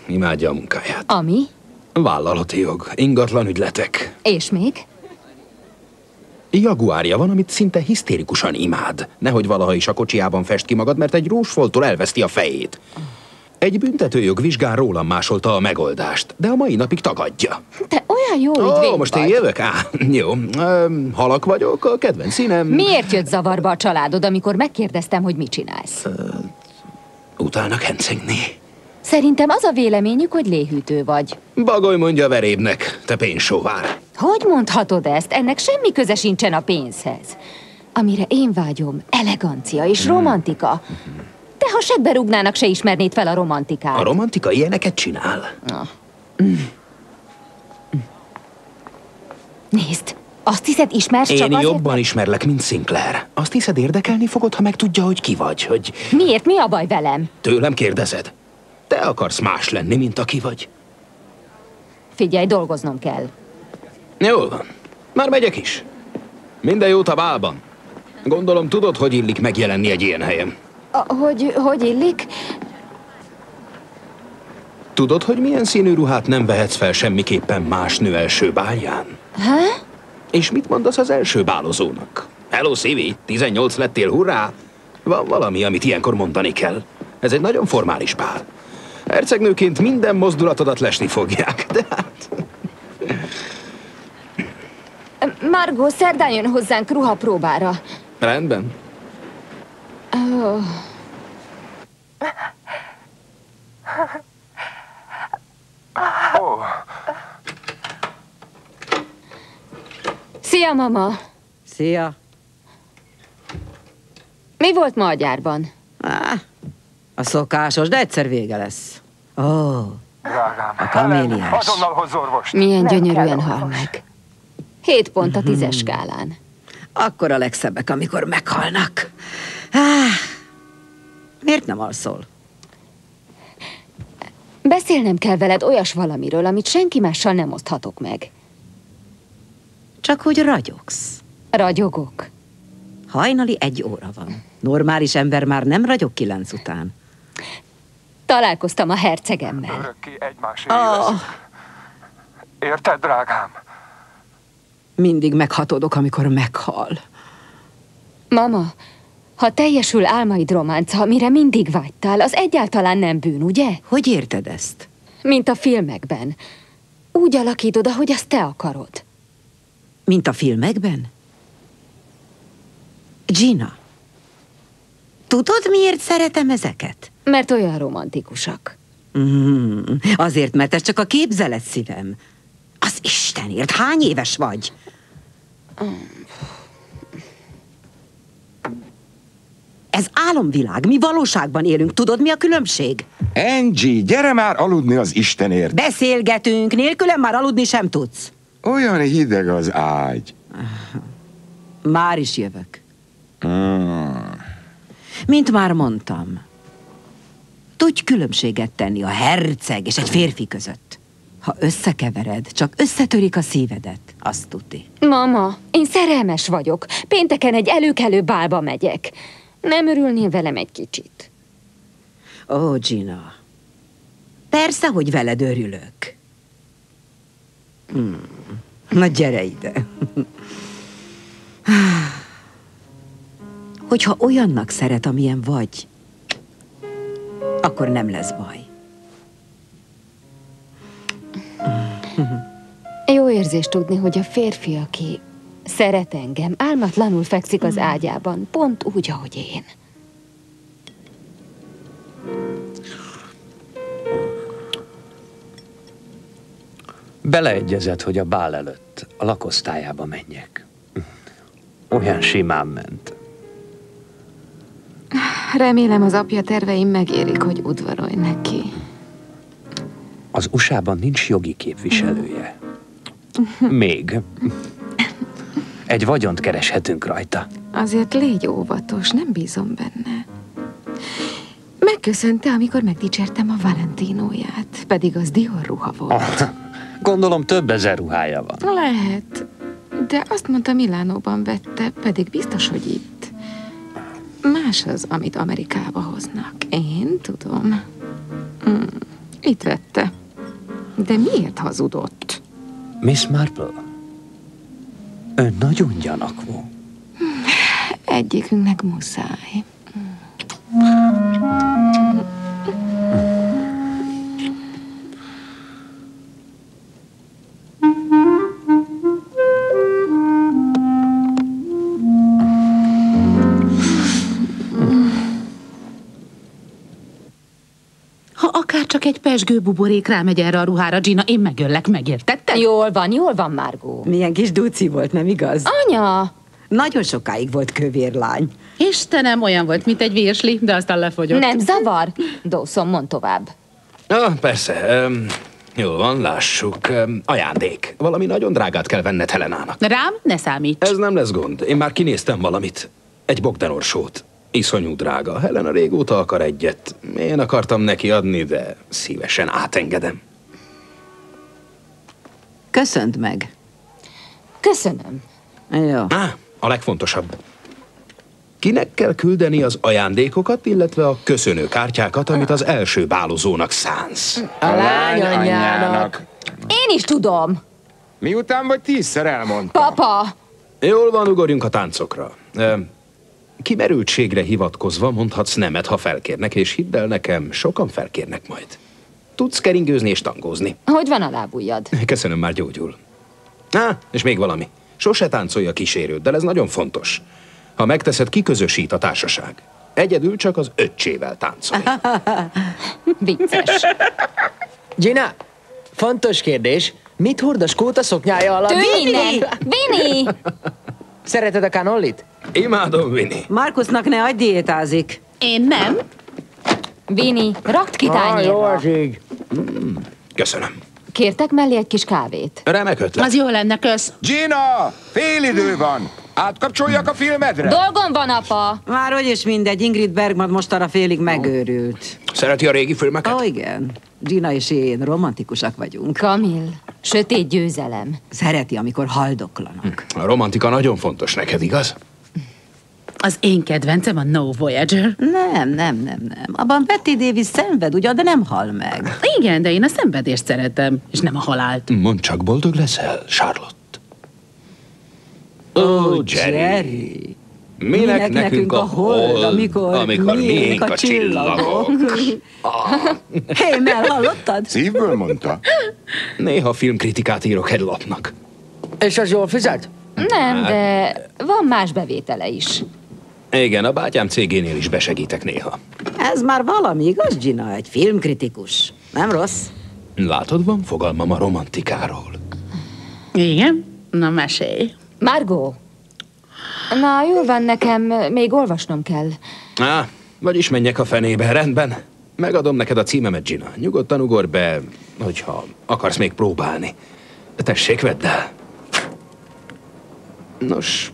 Imádja a munkáját. Ami? Vállalati jog, ingatlan ügyletek. És még? Jaguárja van, amit szinte hisztérikusan imád. Nehogy valaha is a kocsiában fest ki magad, mert egy rózsfoltól elveszti a fejét. Egy büntetőjog vizsgán rólam másolta a megoldást, de a mai napig tagadja. Te olyan jó ügyvéd vagy. Ó, most én jövök? Á, jó. Ö, halak vagyok, a kedvenc színem. Miért jött zavarba a családod, amikor megkérdeztem, hogy mit csinálsz? Ö, utálnak hencegni. Szerintem az a véleményük, hogy léhűtő vagy. Bagoly mondja verébnek, te pénzsóvár. Hogy mondhatod ezt? Ennek semmi köze sincsen a pénzhez. Amire én vágyom, elegancia és romantika. De ha segbe rúgnának, se ismernéd fel a romantikát. A romantika ilyeneket csinál. Nézd, azt hiszed, ismersz csak azért... Én jobban ismerlek, mint Sinclair. Azt hiszed, érdekelni fogod, ha megtudja, hogy ki vagy, hogy... Miért? Mi a baj velem? Tőlem kérdezed. Te akarsz más lenni, mint aki vagy. Figyelj, dolgoznom kell. Jól van. Már megyek is. Minden jót a bálban. Gondolom, tudod, hogy illik megjelenni egy ilyen helyen. A, hogy, hogy illik? Tudod, hogy milyen színű ruhát nem vehetsz fel semmiképpen más nő első bálján? Há? És mit mondasz az első bálozónak? Hello, Szivi, tizennyolc lettél, hurrá! Van valami, amit ilyenkor mondani kell. Ez egy nagyon formális bál. Hercegnőként minden mozdulatodat lesni fogják, de hát... Margó, szerdán jön hozzánk ruhapróbára. Rendben. Oh. Oh. Szia, mama! Szia! Mi volt ma a gyárban? Ah, a szokásos, de egyszer vége lesz. Ó, oh, a kaméliás. Azonnal hozz orvost. Milyen gyönyörűen hal meg. Hét pont a tízes skálán. Akkor a legszebbek, amikor meghalnak. Ah, miért nem alszol? Beszélnem kell veled olyas valamiről, amit senki mással nem oszthatok meg. Csak hogy ragyogsz. Ragyogok. Hajnali egy óra van. Normális ember már nem ragyog kilenc után. Találkoztam a hercegemmel. Örökké egymásé oh. Érted, drágám? Mindig meghatódok, amikor meghal. Mama, ha teljesül álmaid románca, amire mindig vágytál, az egyáltalán nem bűn, ugye? Hogy érted ezt? Mint a filmekben. Úgy alakítod, ahogy azt te akarod. Mint a filmekben? Gina, tudod, miért szeretem ezeket? Mert olyan romantikusak. Mm, azért, mert ez csak a képzelet, szívem. Az Istenért, hány éves vagy? Mm. Ez álomvilág, mi valóságban élünk, tudod, mi a különbség? Angie, gyere már aludni az Istenért! Beszélgetünk, nélkülem már aludni sem tudsz. Olyan hideg az ágy. Már is jövök. Mm. Mint már mondtam, tudj különbséget tenni a herceg és egy férfi között. Ha összekevered, csak összetörik a szívedet, azt tudni. Mama, én szerelmes vagyok. Pénteken egy előkelő bálba megyek. Nem örülnél velem egy kicsit? Ó, oh, Gina. Persze, hogy veled örülök. Hmm. Na, gyere ide. Hogyha olyannak szeret, amilyen vagy, akkor nem lesz baj. Jó érzés tudni, hogy a férfi, aki szeret engem, álmatlanul fekszik az ágyában, pont úgy, ahogy én. Beleegyezett, hogy a bál előtt a lakosztályába menjek. Olyan simán ment. Remélem, az apja terveim megérik, hogy udvarolj neki. Az u es á-ban nincs jogi képviselője. Még. Egy vagyont kereshetünk rajta. Azért légy óvatos, nem bízom benne. Meg megköszönte, amikor megdicsertem a Valentínóját, pedig az Dior ruha volt. Ah, gondolom több ezer ruhája van. Lehet, de azt mondta, Milánóban vette, pedig biztos, hogy itt. Más az, amit Amerikába hoznak. Én tudom. Mm, itt vette. De miért hazudott? Miss Marple, ön nagyon gyanakvó. Egyikünknek muszáj. Ha akár csak egy pezsgő buborék rámegy erre a ruhára, Gina, én megöllek, megértetted? Jól van, jól van, Margó. Milyen kis duci volt, nem igaz? Anya! Nagyon sokáig volt kövérlány. Istenem, olyan volt, mint egy virsli, de aztán lefogyott. Nem zavar? Dawson, mondd tovább. Ah, persze. Um, jól van, lássuk. Um, ajándék. Valami nagyon drágát kell venned Helenának. Rám? Ne számíts. Ez nem lesz gond. Én már kinéztem valamit. Egy bogdanorsót. Iszonyú drága. Helena régóta akar egyet. Én akartam neki adni, de szívesen átengedem. Köszönd meg. Köszönöm. Jó. Ah, a legfontosabb. Kinek kell küldeni az ajándékokat, illetve a köszönőkártyákat, amit az első bálozónak szánsz? A lányanyjának. Én is tudom. Miután vagy tízszer elmondtam. Papa! Jól van, ugorjunk a táncokra. Kimerültségre hivatkozva mondhatsz nemet, ha felkérnek, és hidd el nekem, sokan felkérnek majd. Tudsz keringőzni és tangózni. Hogy van a lábujjad? Köszönöm, már gyógyul. Ah, és még valami. Sose táncolj a kísérőt, de ez nagyon fontos. Ha megteszed, kiközösít a társaság. Egyedül csak az öccsével táncol. Vicces. Gina, fontos kérdés. Mit hord a skót a szoknyája alatt? Vinnie! Vinnie! Szereted a kanollit? Imádom, Vinnie. Markusnak ne adj, diétázik. Én nem. Vinnie, rakd ki tányérra. Mm, köszönöm. Kértek mellé egy kis kávét? Remek ötlet. Az jó lenne, kösz. Gina, fél idő van. Átkapcsoljak a filmedre? Dolgom van, apa. Már úgyis mindegy, Ingrid Bergman mostanra félig megőrült. Szereti a régi filmeket? Ó, oh, igen. Gina és én romantikusak vagyunk. Kamil, sötét győzelem. Szereti, amikor haldoklanak. A romantika nagyon fontos neked, igaz? Az én kedvencem a No Voyager. Nem, nem, nem, nem. Abban Betty Davis szenved ugyan, de nem hal meg. Igen, de én a szenvedést szeretem, és nem a halált. Mondd csak, boldog leszel, Charlotte. Ó, oh, Jerry. Jerry. Minek, Minek nekünk, nekünk a hold, amikor, amikor miénk a, a csillagok? Hé, Mel, hallottad? Szívből mondta. Néha filmkritikát írok egy lapnak. És az jól fizet? Nem, de van más bevétele is. Igen, a bátyám cégénél is besegítek néha. Ez már valami, igaz, Gina? Egy filmkritikus. Nem rossz? Látod, van fogalmam a romantikáról. Igen? Na, mesélj. Margó! Na, jól van, nekem még olvasnom kell. Á, vagyis menjek a fenébe, rendben? Megadom neked a címemet, Gina. Nyugodtan ugorj be, hogyha akarsz még próbálni. Tessék, vedd el. Nos...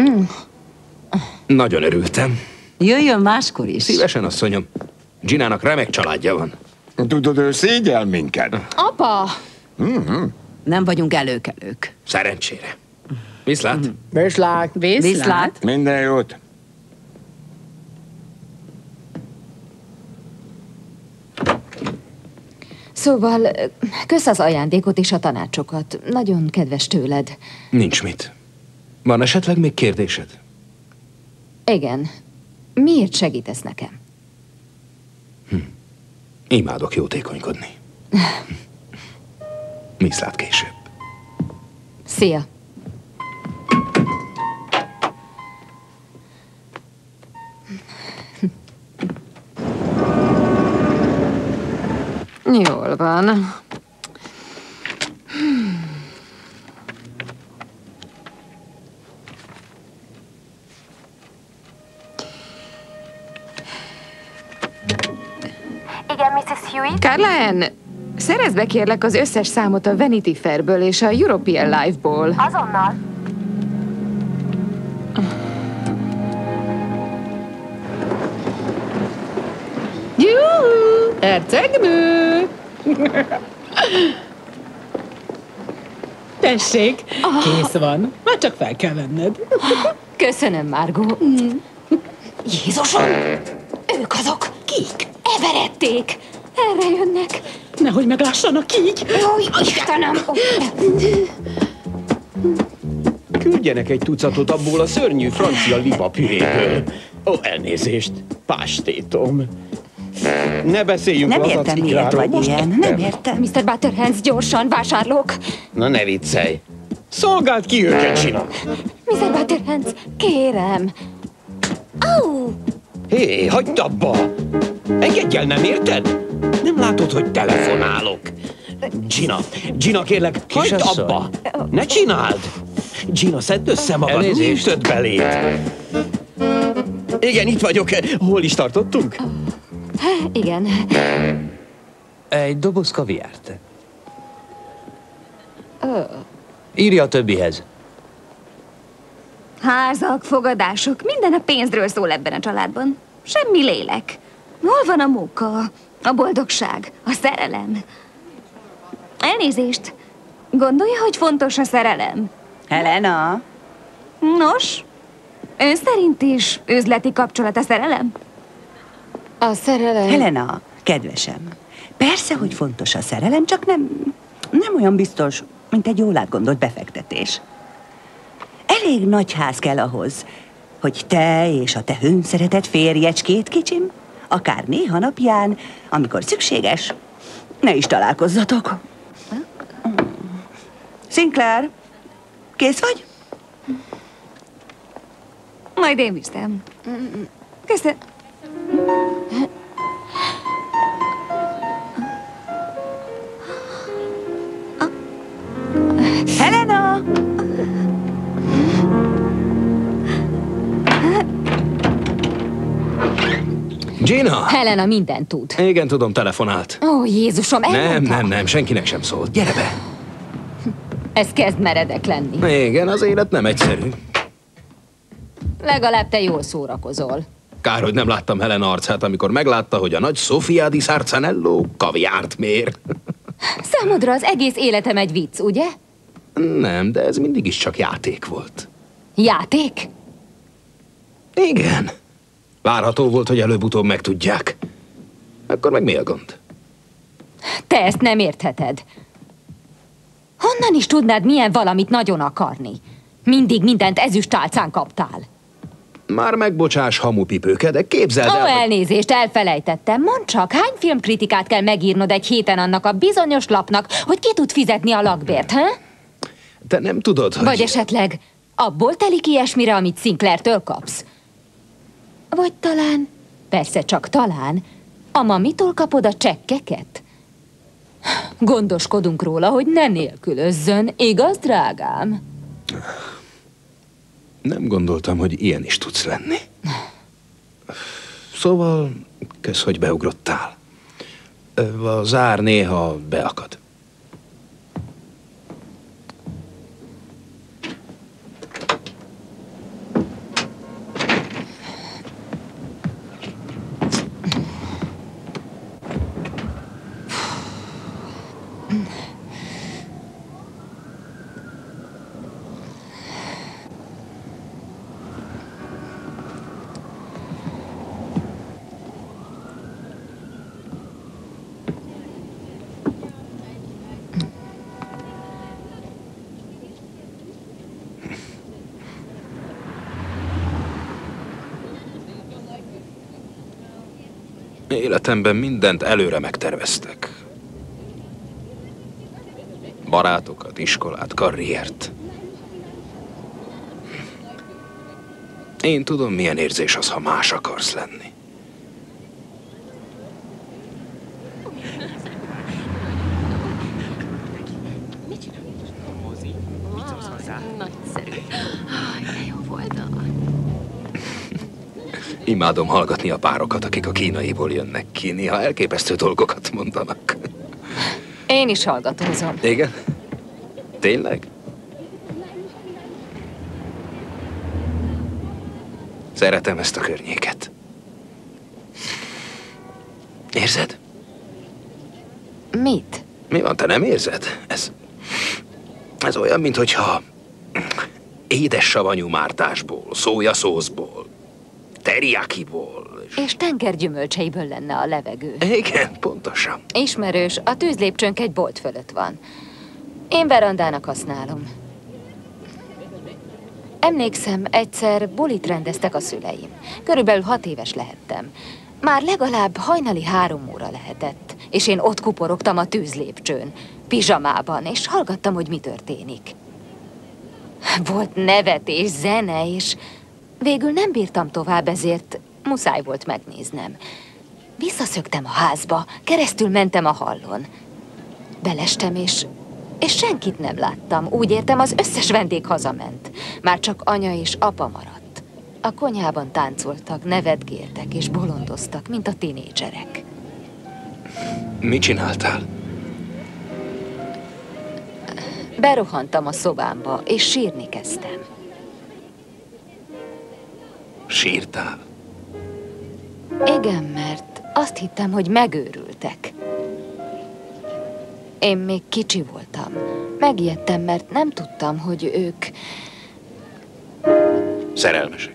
Mm. Nagyon örültem. Jöjjön máskor is. Szívesen, asszonyom. Ginának remek családja van. Tudod, ő szégyel minket. Apa! Mm-hmm. Nem vagyunk előkelők. Szerencsére. Viszlát. Mm. Viszlát. Viszlát. Viszlát. Minden jót. Szóval, kösz az ajándékot és a tanácsokat. Nagyon kedves tőled. Nincs mit. Van esetleg még kérdésed? Igen. Miért segítesz nekem? Hm. Imádok jótékonykodni. Viszlát később. Szia. Jól van. Igen, misszisz Hewitt? Caroline, szerezd be kérlek az összes számot a Vanity Fairből és a European Life-ból. Azonnal. Juhu, hercegnő! Tessék, kész van. Már csak fel kell venned. Köszönöm, Margó. Jézusom! Ők azok! Kik? Everették! Erre jönnek! Nehogy meglássanak így! Jó, Istenem! Küldjenek egy tucatot abból a szörnyű francia libapüréből. Ó, elnézést, pástétom. Ne beszéljünk nem lazacikláról. Nem értem, miért vagy ilyen. Nem értem. miszter Butterhands, gyorsan, vásárlók! Na ne viccelj! Szolgáld ki őket, Gina! miszter Butterhands, kérem! Au! Hé, hagyd abba! Engedj el, nem érted? Nem látod, hogy telefonálok? Gina, Gina, kérlek, hagyd abba! Ne csináld! Gina, szedd össze magad, elnézést, ütöd beléd! Igen, itt vagyok. Hol is tartottunk? Igen. Egy doboz kaviárt. Oh. Írja a többihez. Házak, fogadások, minden a pénzről szól ebben a családban. Semmi lélek. Hol van a munka, a boldogság, a szerelem? Elnézést. Gondolja, hogy fontos a szerelem? Helena. Nos, ön szerint is üzleti kapcsolat a szerelem? A szerelem... Helena, kedvesem. Persze, hogy fontos a szerelem, csak nem, nem olyan biztos, mint egy jól átgondolt befektetés. Elég nagy ház kell ahhoz, hogy te és a te hőnszeretett férjecskét, kicsim, akár néha napján, amikor szükséges, ne is találkozzatok. Sinclair, kész vagy? Majd én viszem. Köszönöm. Helena! Gina! Helena mindent tud. Igen, tudom, telefonált. Ó, Jézusom, elmondta. Nem, nem, nem, senkinek sem szólt. Gyere be! Ez kezd meredek lenni. Igen, az élet nem egyszerű. Legalább te jól szórakozol. Kár, hogy nem láttam Helena arcát, amikor meglátta, hogy a nagy Sofia di Sarzanello kaviárt mér. Számodra az egész életem egy vicc, ugye? Nem, de ez mindig is csak játék volt. Játék? Igen. Várható volt, hogy előbb-utóbb megtudják. Akkor meg mi a gond? Te ezt nem értheted. Honnan is tudnád, milyen valamit nagyon akarni? Mindig mindent ezüstálcán kaptál. Már megbocsás, hamupipőke, de képzeld el, Ó, elnézést, hogy... elfelejtettem. Mondd csak, hány filmkritikát kell megírnod egy héten annak a bizonyos lapnak, hogy ki tud fizetni a lakbért, ha? Te nem tudod, hogy... Vagy esetleg abból telik ilyesmire, amit Sinclairtől kapsz. Vagy talán, persze csak talán, a mamitól kapod a csekkeket. Gondoskodunk róla, hogy ne nélkülözzön, igaz, drágám? Nem gondoltam, hogy ilyen is tudsz lenni. Szóval, kösz, hogy beugrottál. A zár néha beakad. Életemben mindent előre megterveztek. Barátokat, iskolát, karriert. Én tudom, milyen érzés az, ha más akarsz lenni. Imádom hallgatni a párokat, akik a Kínaiból jönnek ki. Néha elképesztő dolgokat mondanak. Én is hallgatózom. Igen? Tényleg? Szeretem ezt a környéket. Érzed? Mit? Mi van, te nem érzed? Ez, ez olyan, mintha édes savanyú mártásból, szójaszószból, teriyakiból... És... és tengergyümölcseiből lenne a levegő. Igen, pontosan. Ismerős, a tűzlépcsőnk egy bolt fölött van. Én verandának használom. Emlékszem, egyszer bulit rendeztek a szüleim. Körülbelül hat éves lehettem. Már legalább hajnali három óra lehetett, és én ott kuporogtam a tűzlépcsőn, pizsamában, és hallgattam, hogy mi történik. Volt nevetés, zene, és végül nem bírtam tovább, ezért muszáj volt megnéznem. Visszaszöktem a házba, keresztül mentem a hallon. Belestem, és... és senkit nem láttam. Úgy értem, az összes vendég hazament. Már csak anya és apa maradt. A konyhában táncoltak, nevetgéltek és bolondoztak, mint a tinédzserek. Mit csináltál? Berohantam a szobámba, és sírni kezdtem. Sírtál? Igen, mert azt hittem, hogy megőrültek. Én még kicsi voltam. Megijedtem, mert nem tudtam, hogy ők... szerelmesek.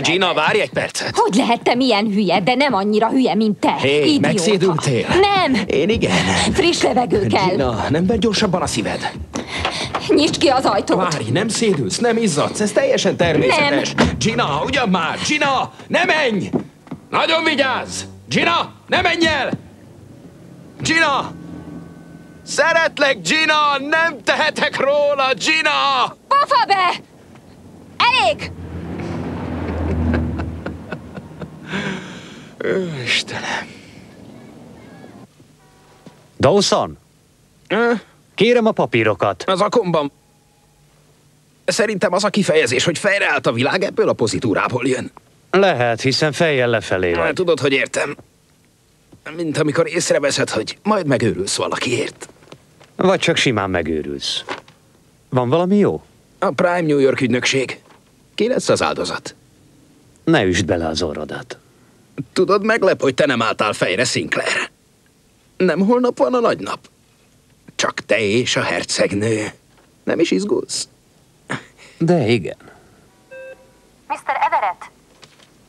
Gina, várj egy percet! Hogy lehettem ilyen hülye, de nem annyira hülye, mint te! Hé, megszédültél! Nem! Én igen! Friss levegő kell! Gina, nem vedd gyorsabban a szíved! Nyisd ki az ajtót! Várj, nem szédülsz, nem izzadsz, ez teljesen természetes! Nem. Gina, ugyan már! Gina, ne menj! Nagyon vigyázz! Gina, ne menj el! Gina! Szeretlek, Gina! Nem tehetek róla, Gina! Pofa be! Elég! Ő, Istenem. Dawson? Kérem a papírokat. Az akomban. Szerintem az a kifejezés, hogy fejre állt a világ, ebből a pozitúrából jön. Lehet, hiszen fejjel lefelé vagy. Tudod, hogy értem. Mint amikor észreveszed, hogy majd megőrülsz valakiért. Vagy csak simán megőrülsz. Van valami jó? A Prime New York ügynökség. Ki lesz az áldozat? Ne üsd bele az orrodat. Tudod, meglep, hogy te nem álltál fejre, Sinclair. Nem holnap van a nagy nap. Csak te és a hercegnő. Nem is izgulsz? De igen. miszter Everett?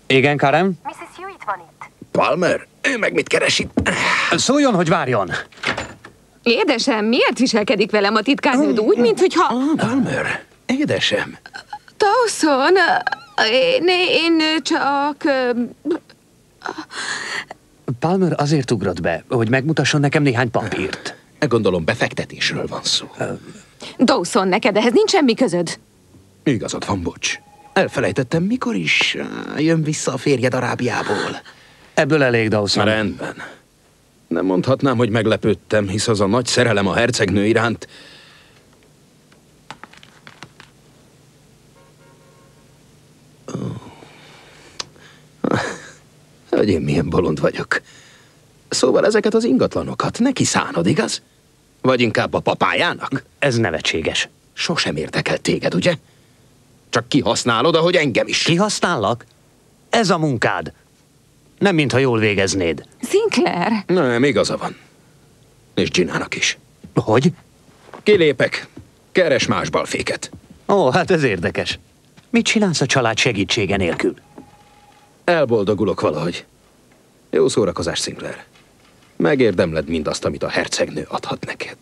Igen, Karen? missziz Hewitt van itt. Palmer? Ő meg mit keres itt? Szóljon, hogy várjon! Édesem, miért viselkedik velem a titkárnőd úgy, mint hogyha... Ah, Palmer, édesem. Dawson, én, én csak... Palmer azért ugrott be, hogy megmutasson nekem néhány papírt. Gondolom, befektetésről van szó. Dawson, neked ehhez nincs semmi közöd. Igazad van, bocs. Elfelejtettem, mikor is jön vissza a férjed Arábiából. Ebből elég, Dawson. Rendben. Nem mondhatnám, hogy meglepődtem, hisz az a nagy szerelem a hercegnő iránt... Hogy én milyen bolond vagyok. Szóval ezeket az ingatlanokat neki szánod, igaz? Vagy inkább a papájának? Ez nevetséges. Sosem érdekel téged, ugye? Csak kihasználod, ahogy engem is. Kihasznállak? Ez a munkád. Nem mintha jól végeznéd. Sinclair. Nem, igaza van. És Ginának is. Hogy? Kilépek. Keres más balféket. Ó, hát ez érdekes. Mit csinálsz a család segítsége nélkül? Elboldogulok valahogy. Jó szórakozás, Sinclair. Megérdemled mindazt, amit a hercegnő adhat neked.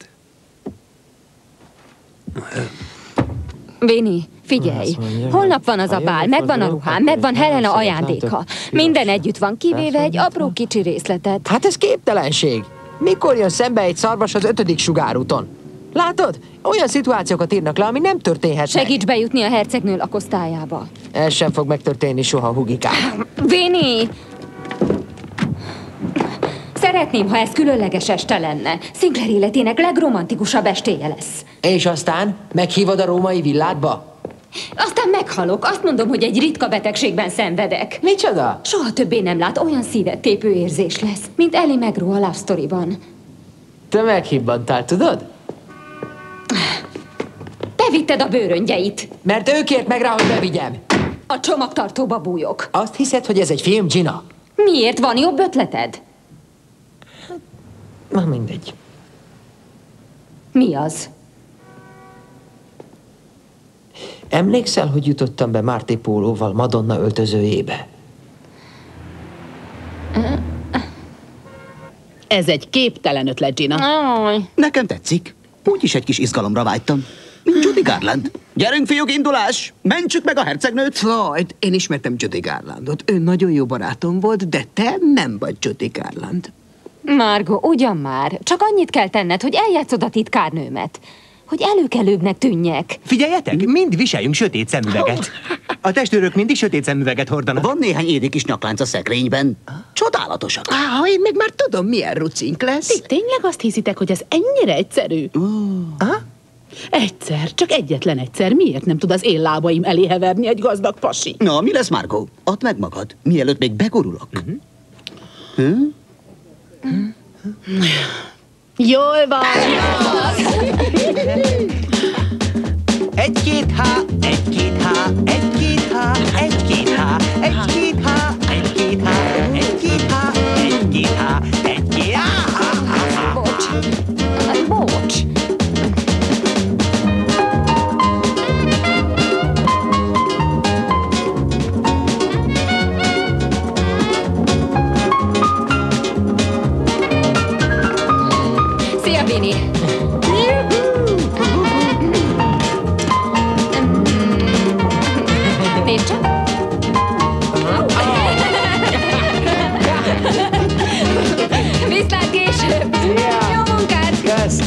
Vinnie, figyelj! Holnap van az a bál, megvan a ruhám, megvan Helena ajándéka. Minden együtt van, kivéve egy apró kicsi részletet. Hát ez képtelenség! Mikor jön szembe egy szarvas az ötödik sugárúton? Látod? Olyan szituációkat írnak le, ami nem történhet. Segíts bejutni a hercegnő lakosztályába. Ez sem fog megtörténni soha, hugikám. Vinnie! Szeretném, ha ez különleges este lenne. Sinclair életének legromantikusabb estéje lesz. És aztán meghívod a római villádba? Aztán meghalok. Azt mondom, hogy egy ritka betegségben szenvedek. Micsoda? Soha többé nem lát. Olyan szívet tépő érzés lesz, mint Ellie Megru a Love Story-ban. Te meghibbantál, tudod? Te vitted a bőröngyeit. Mert ő kért meg rá, hogy bevigyem. A csomagtartóba bújok. Azt hiszed, hogy ez egy film, Gina? Miért? Van jobb ötleted? Na, mindegy. Mi az? Emlékszel, hogy jutottam be Marty pólóval Madonna öltözőjébe? Ez egy képtelen ötlet, Gina. Aj. Nekem tetszik. Úgyis egy kis izgalomra vágytam. Mint Judy Garland. Gyerünk, fiúk, indulás! Mentsük meg a hercegnőt! Floyd, én ismertem Judy Garlandot. Ő nagyon jó barátom volt, de te nem vagy Judy Garland. Margo, ugyan már. Csak annyit kell tenned, hogy eljátszod a titkárnőmet. Hogy előkelőbbnek tűnjek. Figyeljetek, mind viseljünk sötét szemüveget. A testőrök mindig sötét szemüveget hordanak. Van néhány édi kis nyaklánc a szekrényben. Csodálatosak. Á, én még már tudom, milyen rucink lesz. Ti tényleg azt hiszitek, hogy ez ennyire egyszerű? Uh. Egyszer, csak egyetlen egyszer. Miért nem tud az én lábaim elé heverni egy gazdag pasi? Na, mi lesz, Margo? Add meg magad, mielőtt még begurulok. Uh-huh. Hm? Hmm. Jól van! Egy-két há, egy-két há, egy-két há, egy-két há, egy-két há, egy-két há, egy-két há, egy-két há, egy-két há. Bocs! Bocs! Viszlát később! Yeah. Jó munkát! Kösz.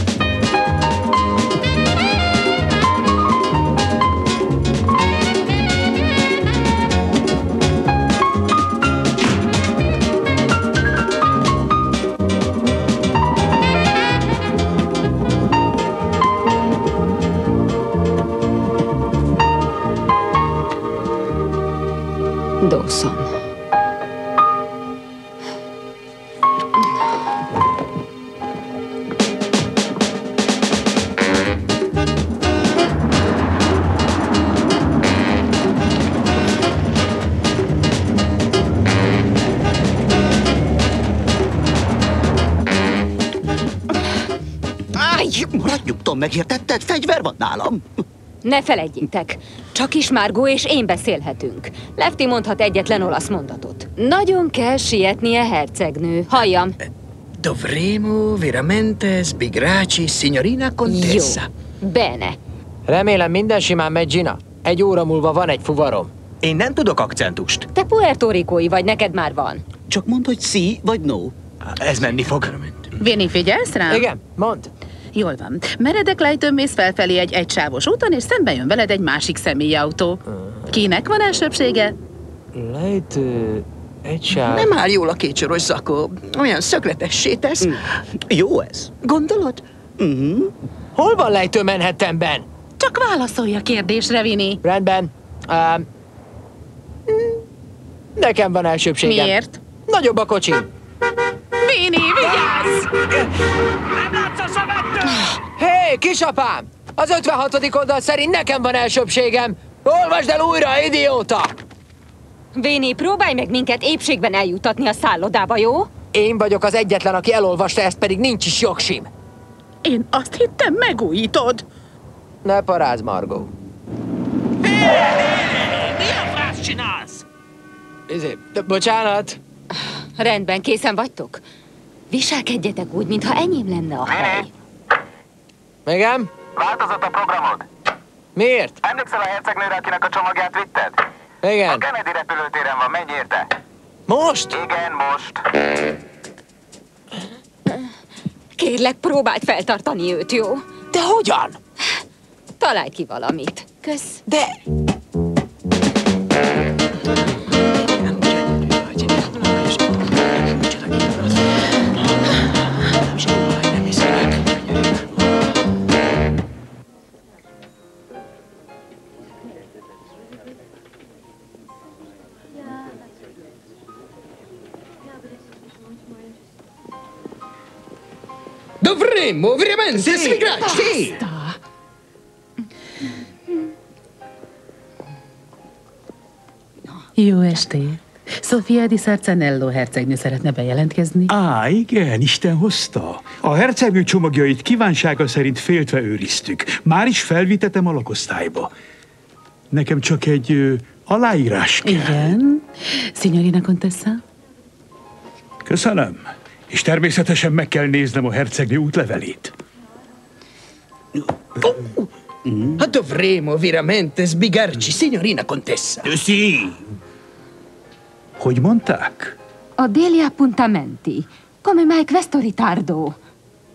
Dawson. Maradjuktom, megértetted? Fegyver van nálam. Ne feledjétek, csak is Margo és én beszélhetünk. Lefty mondhat egyetlen olasz mondatot. Nagyon kell sietnie, hercegnő. Halljam. Dovremo, veramente, sbigrácsi, signorina Contessa. Jó, bene. Remélem minden simán megy, Gina. Egy óra múlva van egy fuvarom. Én nem tudok akcentust. Te puertorikói vagy, neked már van. Csak mondd, hogy sí vagy no. Ez menni fog. Vinnie, figyelsz rám? Igen, mondd. Jól van. Meredek lejtőn mész felfelé egy egysávos úton, és szembe jön veled egy másik személyautó. Kinek van elsőbsége? Lejtő... egysáv... Nem áll jól a kétsoros zakó. Olyan szökletessé tesz. Mm. Jó ez. Gondolod? Mm-hmm. Hol van lejtő Manhattanben? Csak válaszolj a kérdésre, Vinnie. Rendben. Um, nekem van elsőbségem. Miért? Nagyobb a kocsi. Vinnie, vigyázz! Nem látsz a szemettől! Hé, kisapám! Az ötvenhatodik oldal szerint nekem van elsőbségem! Olvasd el újra, idióta! Vinnie, próbálj meg minket épségben eljutatni a szállodába, jó? Én vagyok az egyetlen, aki elolvasta, ezt pedig nincs is jogsim. Én azt hittem, megújítod. Ne parázd, Margo. Hé, hé, hé, mi a frász csinálsz? Izé, bocsánat. Rendben, készen vagytok? Viselkedjetek úgy, mintha enyém lenne a hely. Igen? Változott a programod. Miért? Emlékszel a hercegnőre, akinek a csomagját vitted? Igen. A Kennedy repülőtéren van, menj érte. Most? Igen, most. Kérlek, próbáld feltartani őt, jó? De hogyan? Találj ki valamit. Kösz. De... Dovremmo veramente sfigarci! Basta! Jó estét! Sofia di Sarzanello hercegnő szeretne bejelentkezni. Á, igen, Isten hozta. A hercegnő csomagjait kívánsága szerint féltve őriztük. Már is felvitetem a lakosztályba. Nekem csak egy ö, aláírás kell. Igen. Signorina Contessa? Köszönöm. És természetesen meg kell néznem a hercegnő útlevelét. Oh. Mm. Hát dovremo veramente sbigarci, signorina Contessa. Sì. Hogy mondták? A déli appuntamenti, come mai questo ritardo?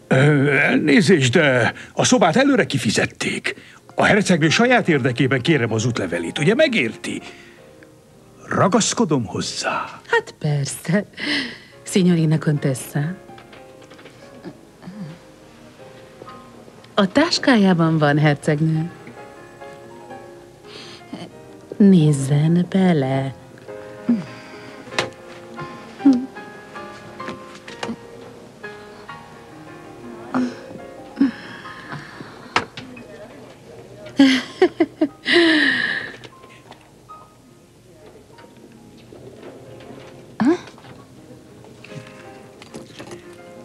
Elnézést, de a szobát előre kifizették. A hercegnő saját érdekében kérem az útlevelét, ugye megérti? Ragaszkodom hozzá. Hát persze. Signorina Contessa. A táskájában van, hercegnő. Nézzen bele.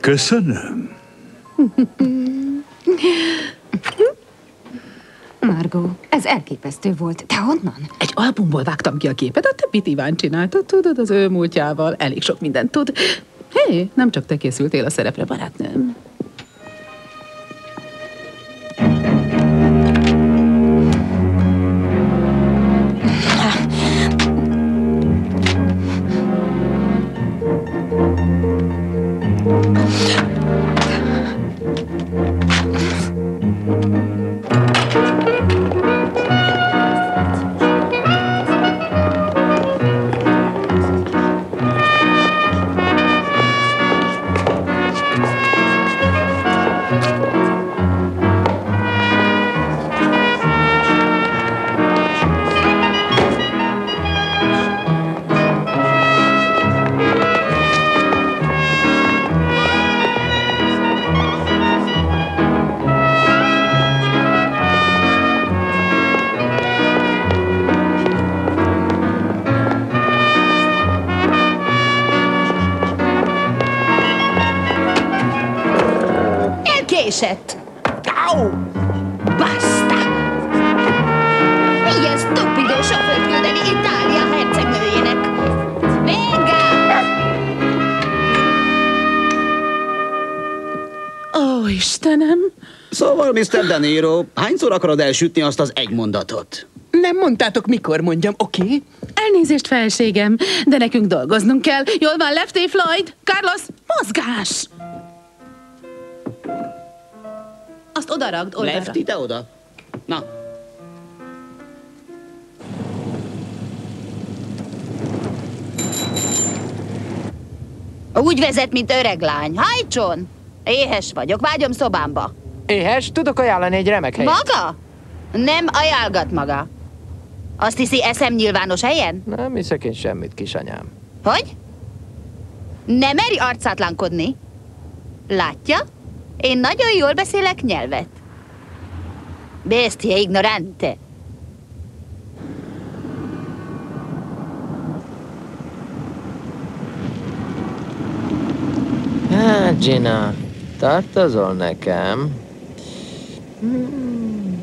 Köszönöm. Margo, ez elképesztő volt. De honnan? Egy albumból vágtam ki a képet, a többit Iván csinálta, tudod, az ő múltjával. Elég sok mindent tud. Hé, nem csak te készültél a szerepre, barátnőm. miszter De Niro, hányszor akarod elsütni azt az egy mondatot? Nem mondtátok, mikor mondjam, oké? Okay? Elnézést, felségem, de nekünk dolgoznunk kell. Jól van, Lefty Floyd? Carlos, mozgás! Azt odaragd, odaragd. Lefty, te oda. Na. Úgy vezet, mint öreg lány. Hajtson! Éhes vagyok, vágyom szobámba. Éhes, tudok ajánlani egy remek helyet. Maga? Nem ajánlgat maga. Azt hiszi, eszem nyilvános helyen? Nem hiszek én semmit, kisanyám. Hogy? Nem meri arcátlankodni? Látja? Én nagyon jól beszélek nyelvet. Bestia ignorante. Hát, Gina, tartozol nekem? Hmm.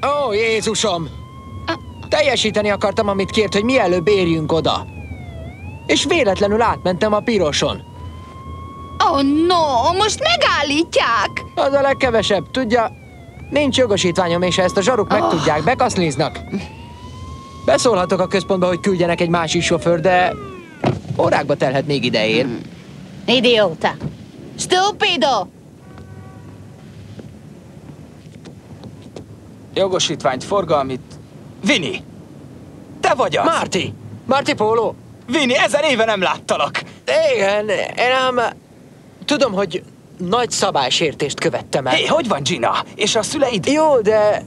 Ó, Jézusom! Teljesíteni akartam, amit kért, hogy mielőbb érjünk oda. És véletlenül átmentem a piroson. Oh no, most megállítják! Az a legkevesebb, tudja, nincs jogosítványom, és ha ezt a zsaruk oh. megtudják, bekaszlíznak. Beszólhatok a központba, hogy küldjenek egy másik sofőr, de órákba telhet még idején. Hmm. Idióta! Stupido! Jogosítványt, forgalmit... Vini! Te vagy az! Márti! Márti Póló! Vini, ezer éve nem láttalak! Igen, én ám... Tudom, hogy nagy szabálysértést követtem el. Hé, hogy van Gina? És a szüleid? Jó, de...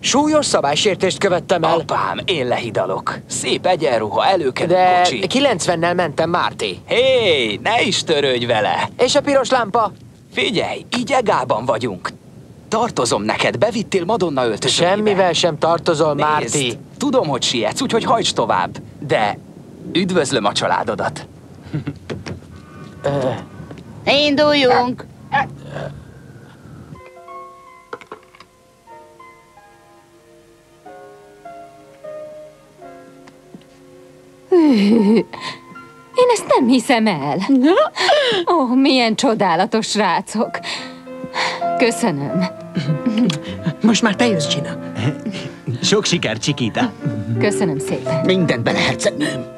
Súlyos szabálysértést követtem el. Apám, én lehidalok. Szép egyenruha, előkelő kocsi. De kilencvennel mentem, Márti. Hé, ne is törődj vele! És a piros lámpa? Figyelj, így egában vagyunk. Tartozom neked, bevittél Madonna öltözőjébe. Semmivel sem tartozol, Márti. Nézd, tudom, hogy sietsz, úgyhogy hajts tovább. De üdvözlöm a családodat. Induljunk! Én ezt nem hiszem el. Ó, oh, milyen csodálatos srácok. Köszönöm. Most már te jössz, Gina. Sok sikert, Csikita. Köszönöm szépen. Mindent belehercegnőm.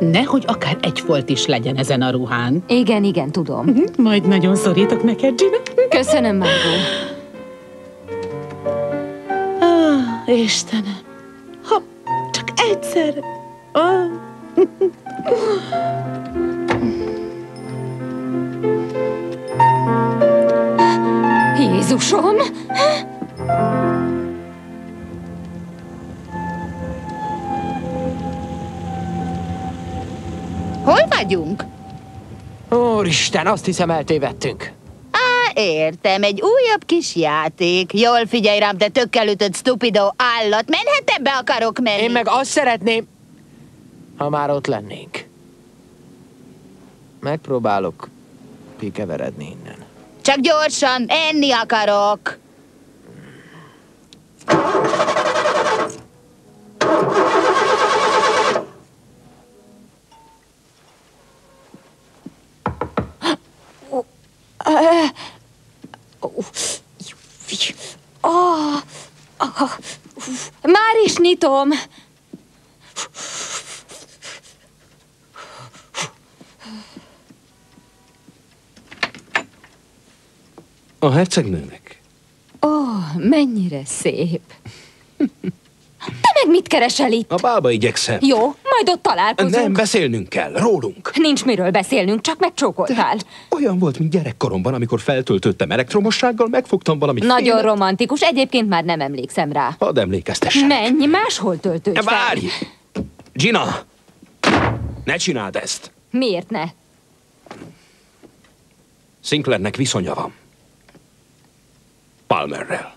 Nehogy akár egy folt is legyen ezen a ruhán. Igen, igen, tudom. Majd nagyon szorítok neked, Gina. Köszönöm, Margó. Ah, Istenem. Ha csak egyszer. Ah. Jézusom! Hol vagyunk? Úristen, azt hiszem, eltévedtünk. Á, értem, egy újabb kis játék. Jól figyelj rám, te tökkelütött sztupidó állat. Menhetembe akarok menni. Én meg azt szeretném, ha már ott lennénk. Megpróbálok pikeveredni innen. Csak gyorsan, enni akarok. Már is nyitom. A hercegnőnek. Ó, mennyire szép. Te meg mit keresel itt? A bálba igyekszem. Jó, majd ott találkozunk. Nem, beszélnünk kell, rólunk. Nincs miről beszélnünk, csak megcsókoltál. Olyan volt, mint gyerekkoromban, amikor feltöltöttem elektromossággal, megfogtam valamit. Nagyon félet. Romantikus, egyébként már nem emlékszem rá. Hadd emlékeztessek. Menj, máshol töltődj. Várj! Gina! Ne csináld ezt! Miért ne? Sinclairnek viszonya van. Palmerrel.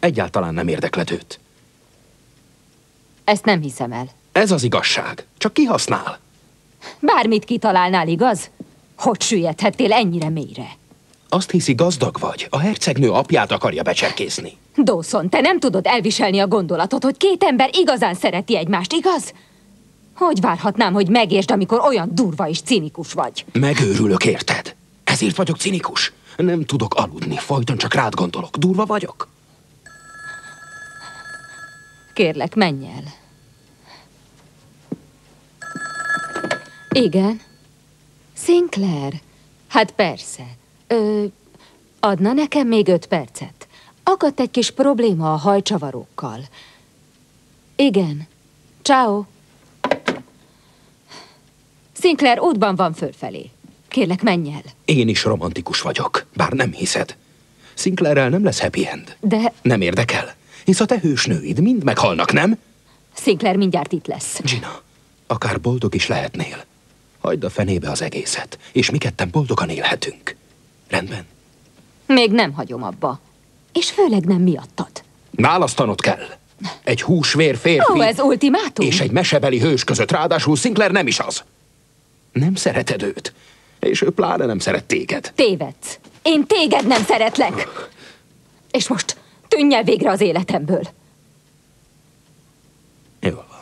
Egyáltalán nem érdekled őt. Ezt nem hiszem el. Ez az igazság. Csak kihasznál. Bármit kitalálnál, igaz? Hogy süllyedhettél ennyire mélyre? Azt hiszi, gazdag vagy. A hercegnő apját akarja becserkészni. Dawson, te nem tudod elviselni a gondolatot, hogy két ember igazán szereti egymást, igaz? Hogy várhatnám, hogy megértsd, amikor olyan durva és cinikus vagy? Megőrülök, érted? Ezért vagyok cinikus. Nem tudok aludni, folyton csak rád gondolok. Durva vagyok? Kérlek, menj el. Igen? Sinclair? Hát persze. Ö, adna nekem még öt percet? Akadt egy kis probléma a hajcsavarókkal. Igen. Ciao. Sinclair útban van fölfelé. Kérlek, menj el. Én is romantikus vagyok, bár nem hiszed. Sinclairrel nem lesz happy end. De... Nem érdekel, hisz a te hősnőid mind meghalnak, nem? Sinclair mindjárt itt lesz. Gina, akár boldog is lehetnél. Hagyd a fenébe az egészet, és mi ketten boldogan élhetünk. Rendben? Még nem hagyom abba. És főleg nem miattad. Választanod kell. Egy húsvér férfi... Ó, ez ultimátum. És egy mesebeli hős között, ráadásul Sinclair nem is az. Nem szereted őt. És ő pláne nem szeret téged. Tévedsz. Én téged nem szeretlek. És most tűnj el végre az életemből. Jól van.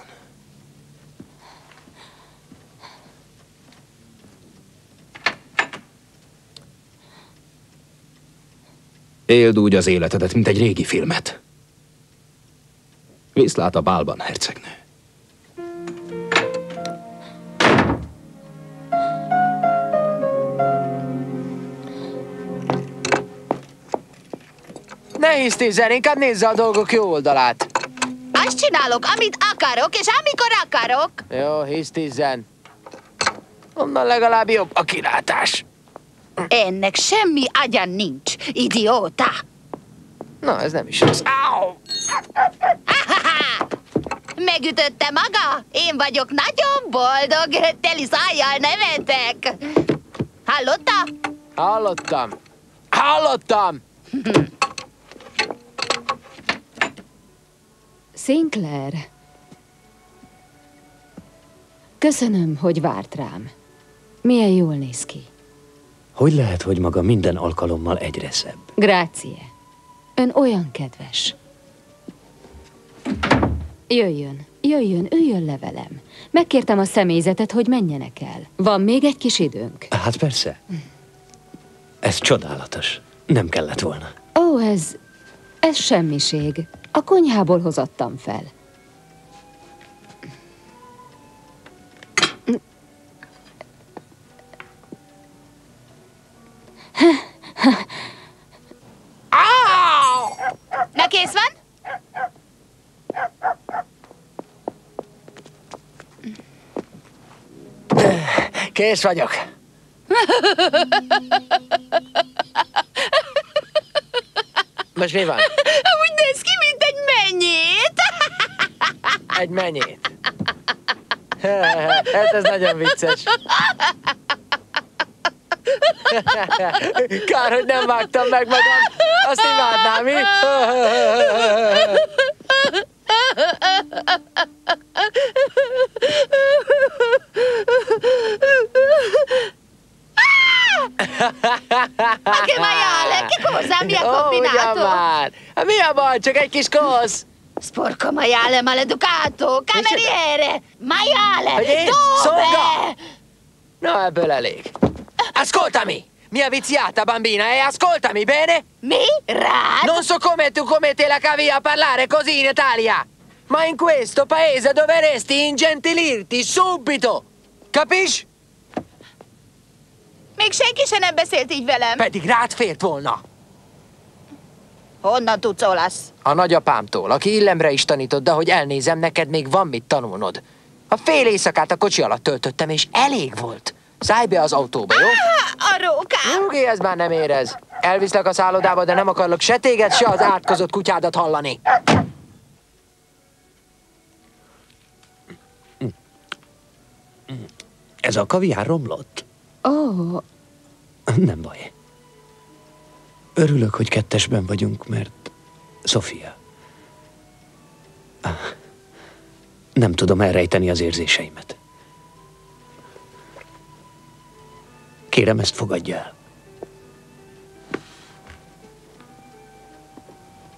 Éld úgy az életedet, mint egy régi filmet. Viszlát a bálban, hercegnő. Nehéz tízen, inkább nézze a dolgok jó oldalát. Azt csinálok, amit akarok, és amikor akarok. Jó, hisz tízen. Onnan legalább jobb a kilátás. Ennek semmi agyam nincs, idióta. Na, ez nem is az. Áú! Megütötte maga? Én vagyok nagyon boldog, teli szájjal nevetek. Hallotta? Hallottam. Hallottam! Sinclair, köszönöm, hogy várt rám. Milyen jól néz ki. Hogy lehet, hogy maga minden alkalommal egyre szebb? Grácie. Ön olyan kedves. Jöjjön, jöjjön, üljön le velem. Megkértem a személyzetet, hogy menjenek el. Van még egy kis időnk? Hát persze. Ez csodálatos. Nem kellett volna. Ó, ez... ez semmiség. A konyhából hozattam fel. Na, kész van? Kész vagyok. Most mi van? Úgy néz ki, mint egy mennyét. Egy mennyét. Hát ez nagyon vicces. Kár, hogy nem vágtam meg magam. Azt imádnám, mi? Oké, vajjál, lekik hozzám, mi a kombinátor? Ó, már. Mi a baj? Csak egy kis kosz. Sporco maiale maleducato, cameriere, maiale, dove? Na, ebből elég. Ascoltami! Mia viziata bambina, e ascoltami, bene? Mi? Rad? Non so come tu come te la cavi a parlare così in Italia, ma in questo paese dovresti ingentilirti subito! Capisci? Még senki se nem beszélt így velem. Pedig rád fért volna. Honnan tudsz olasz? A nagyapámtól, aki illemre is tanított, de hogy elnézem, neked még van mit tanulnod. A fél éjszakát a kocsi alatt töltöttem, és elég volt. Szállj be az autóba, jó? Ah, a rókám! Nyugi, ez már nem érez. Elviszlek a szállodába, de nem akarlak se téged, se az átkozott kutyádat hallani. Ez a kaviár romlott. Ó. Oh. Nem baj. Örülök, hogy kettesben vagyunk, mert... Sofia. Nem tudom elrejteni az érzéseimet. Kérem, ezt fogadja el.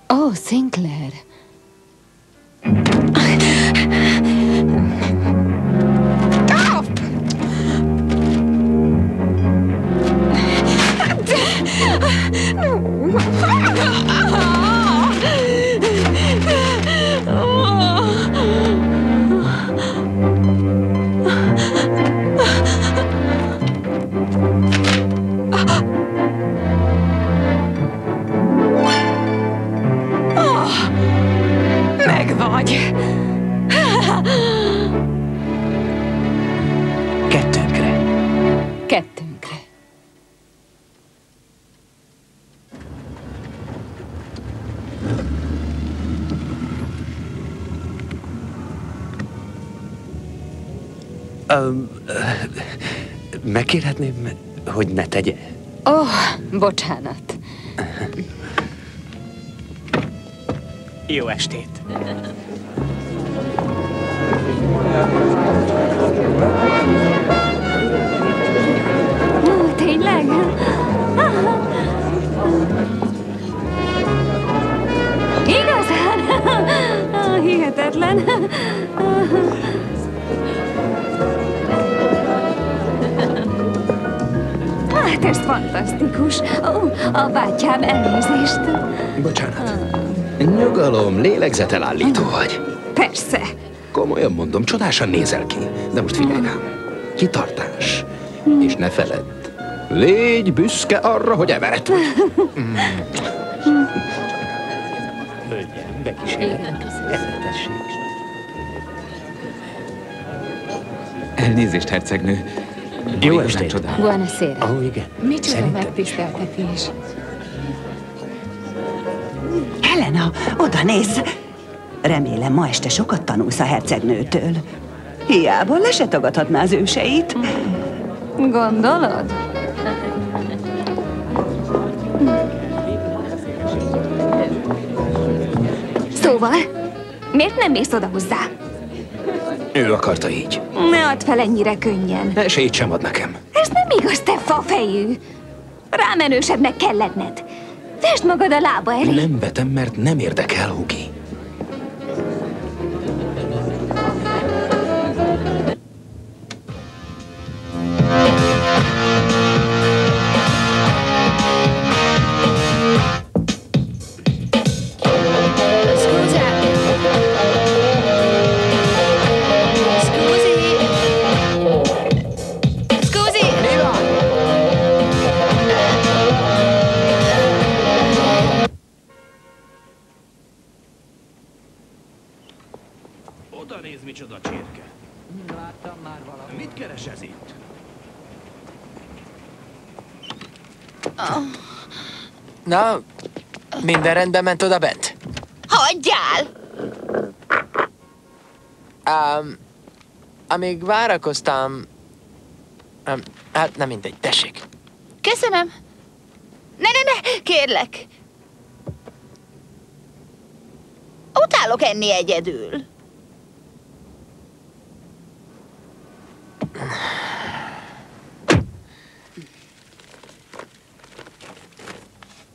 Ó, oh, Sinclair. Kettőnkre. Kettőnkre. Um, megkérhetném, hogy ne tegye? Ó, oh, bocsánat. Jó estét. Ó, tényleg? Igazán? Hihetetlen. Hát ez fantasztikus. Ó, a bátyám, elnézést. Bocsánat. Nyugalom, lélegzetelállító vagy. Persze. Komolyan mondom, csodásan nézel ki. De most figyelj rám. Kitartás. Mm. És ne feledd. Légy büszke arra, hogy Everett vagy. Mm. Hölgyem, bekísérlek. Elnézést, hercegnő. Jó estét. Buonasera. Ó, igen. Micsoda megtiszteltetés. Helena, oda nézz! Remélem, ma este sokat tanulsz a hercegnőtől. Hiába le se tagadhatná az őseit. Gondolod? Szóval, miért nem mész oda hozzá? Ő akarta így. Ne add fel ennyire könnyen. Esélyt sem ad nekem. Ez nem igaz, te fafejű. Rámenősebbnek kell lenned. Vesd magad a lába elé. Nem vetem, mert nem érdekel, Hugi. Na, minden rendben ment oda bent? Hagyjál! Um, amíg várakoztam... Um, hát nem mindegy, tessék. Köszönöm. Ne, ne, ne, kérlek. Ott állok enni egyedül.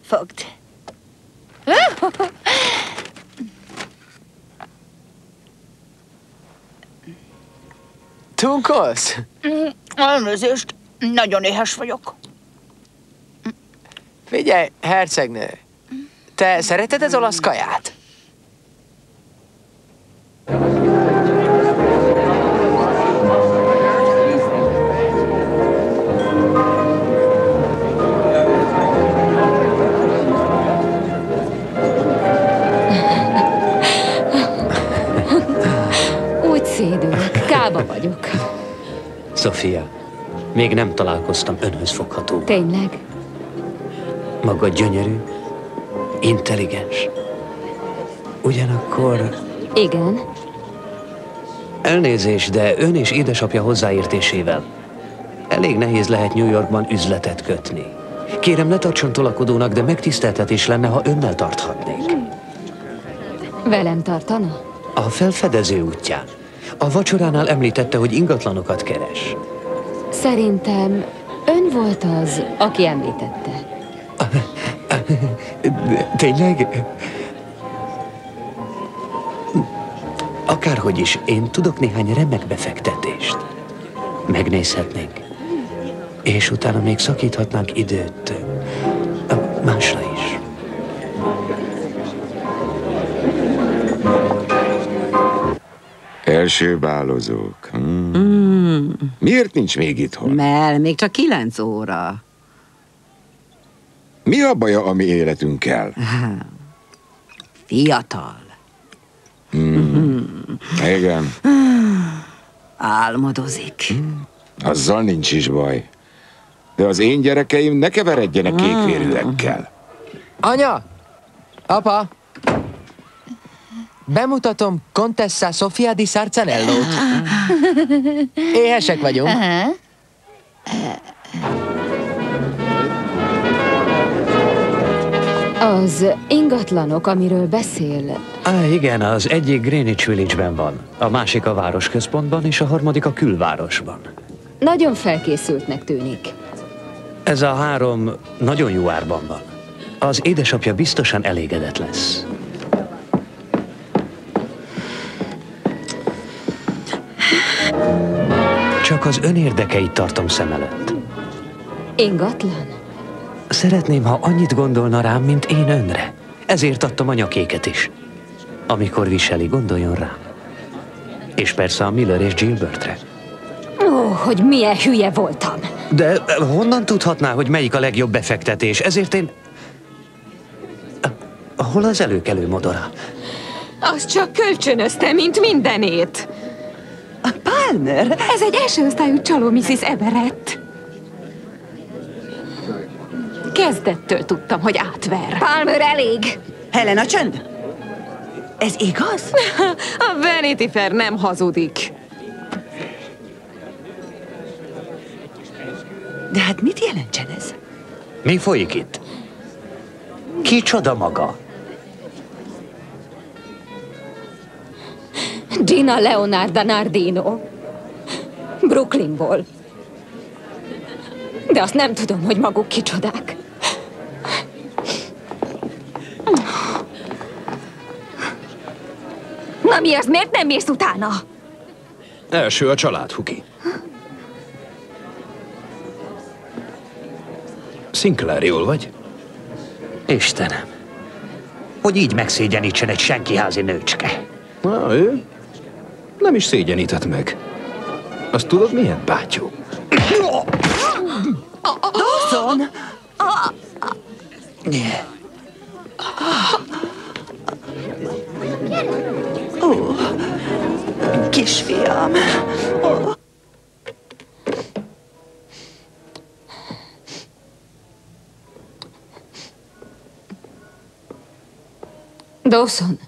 Fogd. Tunkolsz? Elnézést, nagyon éhes vagyok. Figyelj, hercegnő, te szereted az olasz kaját? Vagyok. Sofia, még nem találkoztam önhöz fogható. Tényleg? Maga gyönyörű, intelligens. Ugyanakkor... Igen? Elnézés, de ön és édesapja hozzáértésével elég nehéz lehet New Yorkban üzletet kötni. Kérem, ne tartson tolakodónak, de megtiszteltetés lenne, ha önnel tarthatnék. Velem tartana? A felfedező útján. A vacsoránál említette, hogy ingatlanokat keres. Szerintem ön volt az, aki említette. Tényleg? Akárhogy is, én tudok néhány remek befektetést. Megnézhetnénk. És utána még szakíthatnánk időt másra is. Első bálozók. Hmm. Mm. Miért nincs még itthon? Mell, még csak kilenc óra. Mi a baja a mi életünkkel? Aha. Fiatal. Hmm. Mm. Igen. Álmodozik. Hmm. Azzal nincs is baj. De az én gyerekeim ne keveredjenek kékvérűekkel. Anya! Apa! Bemutatom Contessa Sofia di Sarzanellót. Éhesek vagyunk. Uh-huh. Az ingatlanok, amiről beszél... Á, igen, az egyik Greenwich Village-ben van, a másik a városközpontban, és a harmadik a külvárosban. Nagyon felkészültnek tűnik. Ez a három nagyon jó árban van. Az édesapja biztosan elégedett lesz. Csak az önérdekeit tartom szem előtt. Ingatlan? Szeretném, ha annyit gondolna rám, mint én önre. Ezért adtam a nyakéket is. Amikor viseli, gondoljon rám. És persze a Miller és Gilbertre. Ó, hogy milyen hülye voltam. De honnan tudhatná, hogy melyik a legjobb befektetés? Ezért én... Hol az előkelő modora? Azt csak kölcsönözte, mint mindenét. A Palmer? Ez egy elsőosztályú csaló missziz Everett. Kezdettől tudtam, hogy átver. Palmer, elég! Helen, a csönd! Ez igaz? A Vanity Fair nem hazudik. De hát mit jelentsen ez? Mi folyik itt? Kicsoda maga? Gina Leonarda Nardino. Brooklynból. De azt nem tudom, hogy maguk kicsodák. Na mi az? Miért nem mész utána? Első a család, Huki. Sinclair, jól vagy? Istenem. Hogy így megszégyenítsen egy senkiházi nőcske. Na, ő? Nem is szégyenített meg. Azt tudod, milyen bátyó? Dawson! Ó, kisfiam! Dawson!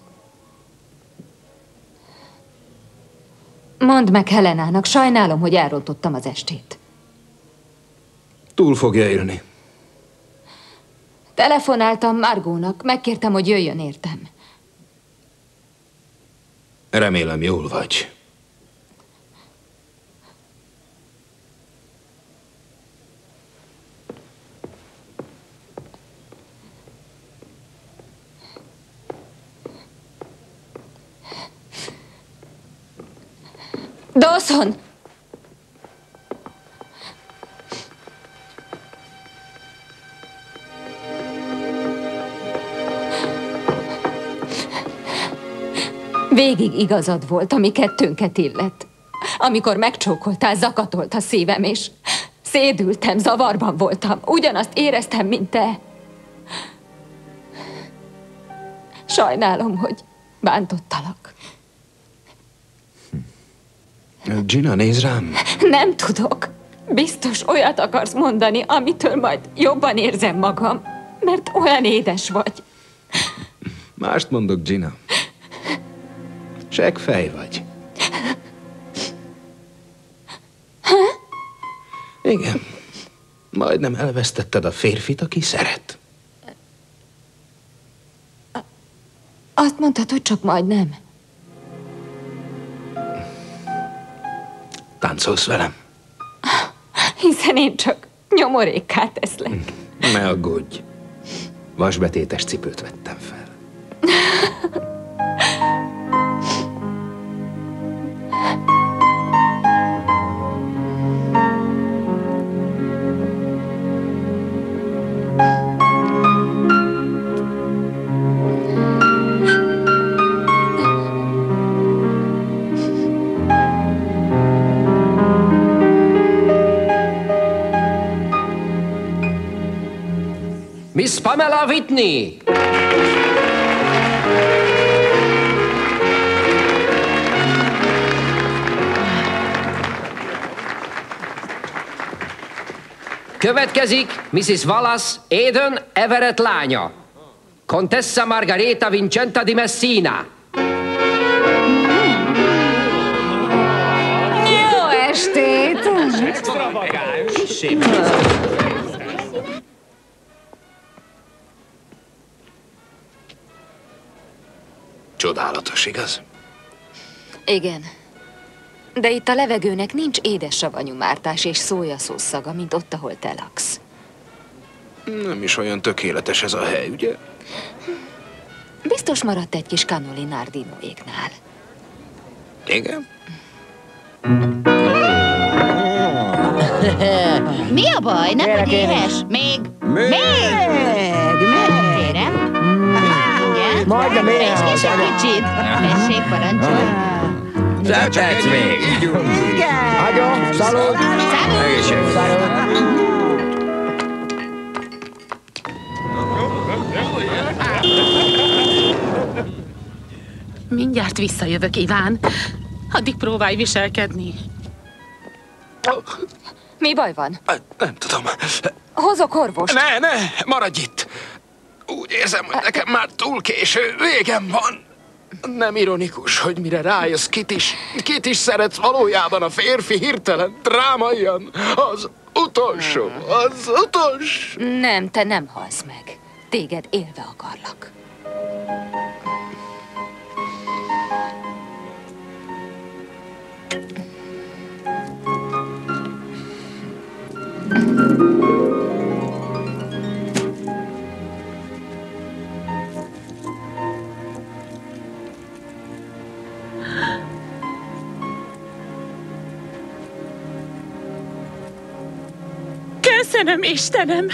Mondd meg Helenának, sajnálom, hogy elrontottam az estét. Túl fogja élni. Telefonáltam Margónak, megkértem, hogy jöjjön értem. Remélem, jól vagy. Dawson! Végig igazad volt, ami kettőnket illet. Amikor megcsókoltál, zakatolt a szívem, és szédültem, zavarban voltam. Ugyanazt éreztem, mint te. Sajnálom, hogy bántottalak. Gina, nézz rám! Nem tudok. Biztos olyat akarsz mondani, amitől majd jobban érzem magam, mert olyan édes vagy. Mást mondok, Gina. Seggfej vagy. Igen. Majdnem elvesztetted a férfit, aki szeret. Azt mondtad, hogy csak majdnem. Táncolsz velem? Hiszen én csak nyomorékká teszlek. Ne aggódj. Vasbetétes cipőt vettem fel. Miss Pamela Whitney! Következik missziz Wallace, Eden Everett lánya. Contessa Margareta Vincenta di Messina. Jó estét! Csodálatos, igaz? Igen. De itt a levegőnek nincs édes savanyú mártás és szójaszósz szaga, mint ott, ahol te laksz. Nem is olyan tökéletes ez a hely, ugye? Biztos maradt egy kis cannoli Nardinoéknál. Igen? Mi a baj? Nem vagy éhes? Még? Még? Még? Kérem. Igen. Majdnem éhes. És később kicsit. Tessék, parancsolj. Csak tetsz még. Igen. Hagyom. Szalud. Szalud. Szalud. Mindjárt visszajövök, Iván. Addig próbálj viselkedni. Mi baj van? Nem tudom. Hozok orvost. Ne, ne, maradj itt. Úgy érzem, hogy nekem már túl késő. Végem van. Nem ironikus, hogy mire rájössz, kit is, kit is szeretsz valójában a férfi hirtelen drámaian. Az utolsó, az utolsó. Nem, te nem halsz meg. Téged élve akarlak. Köszönöm, Istenem!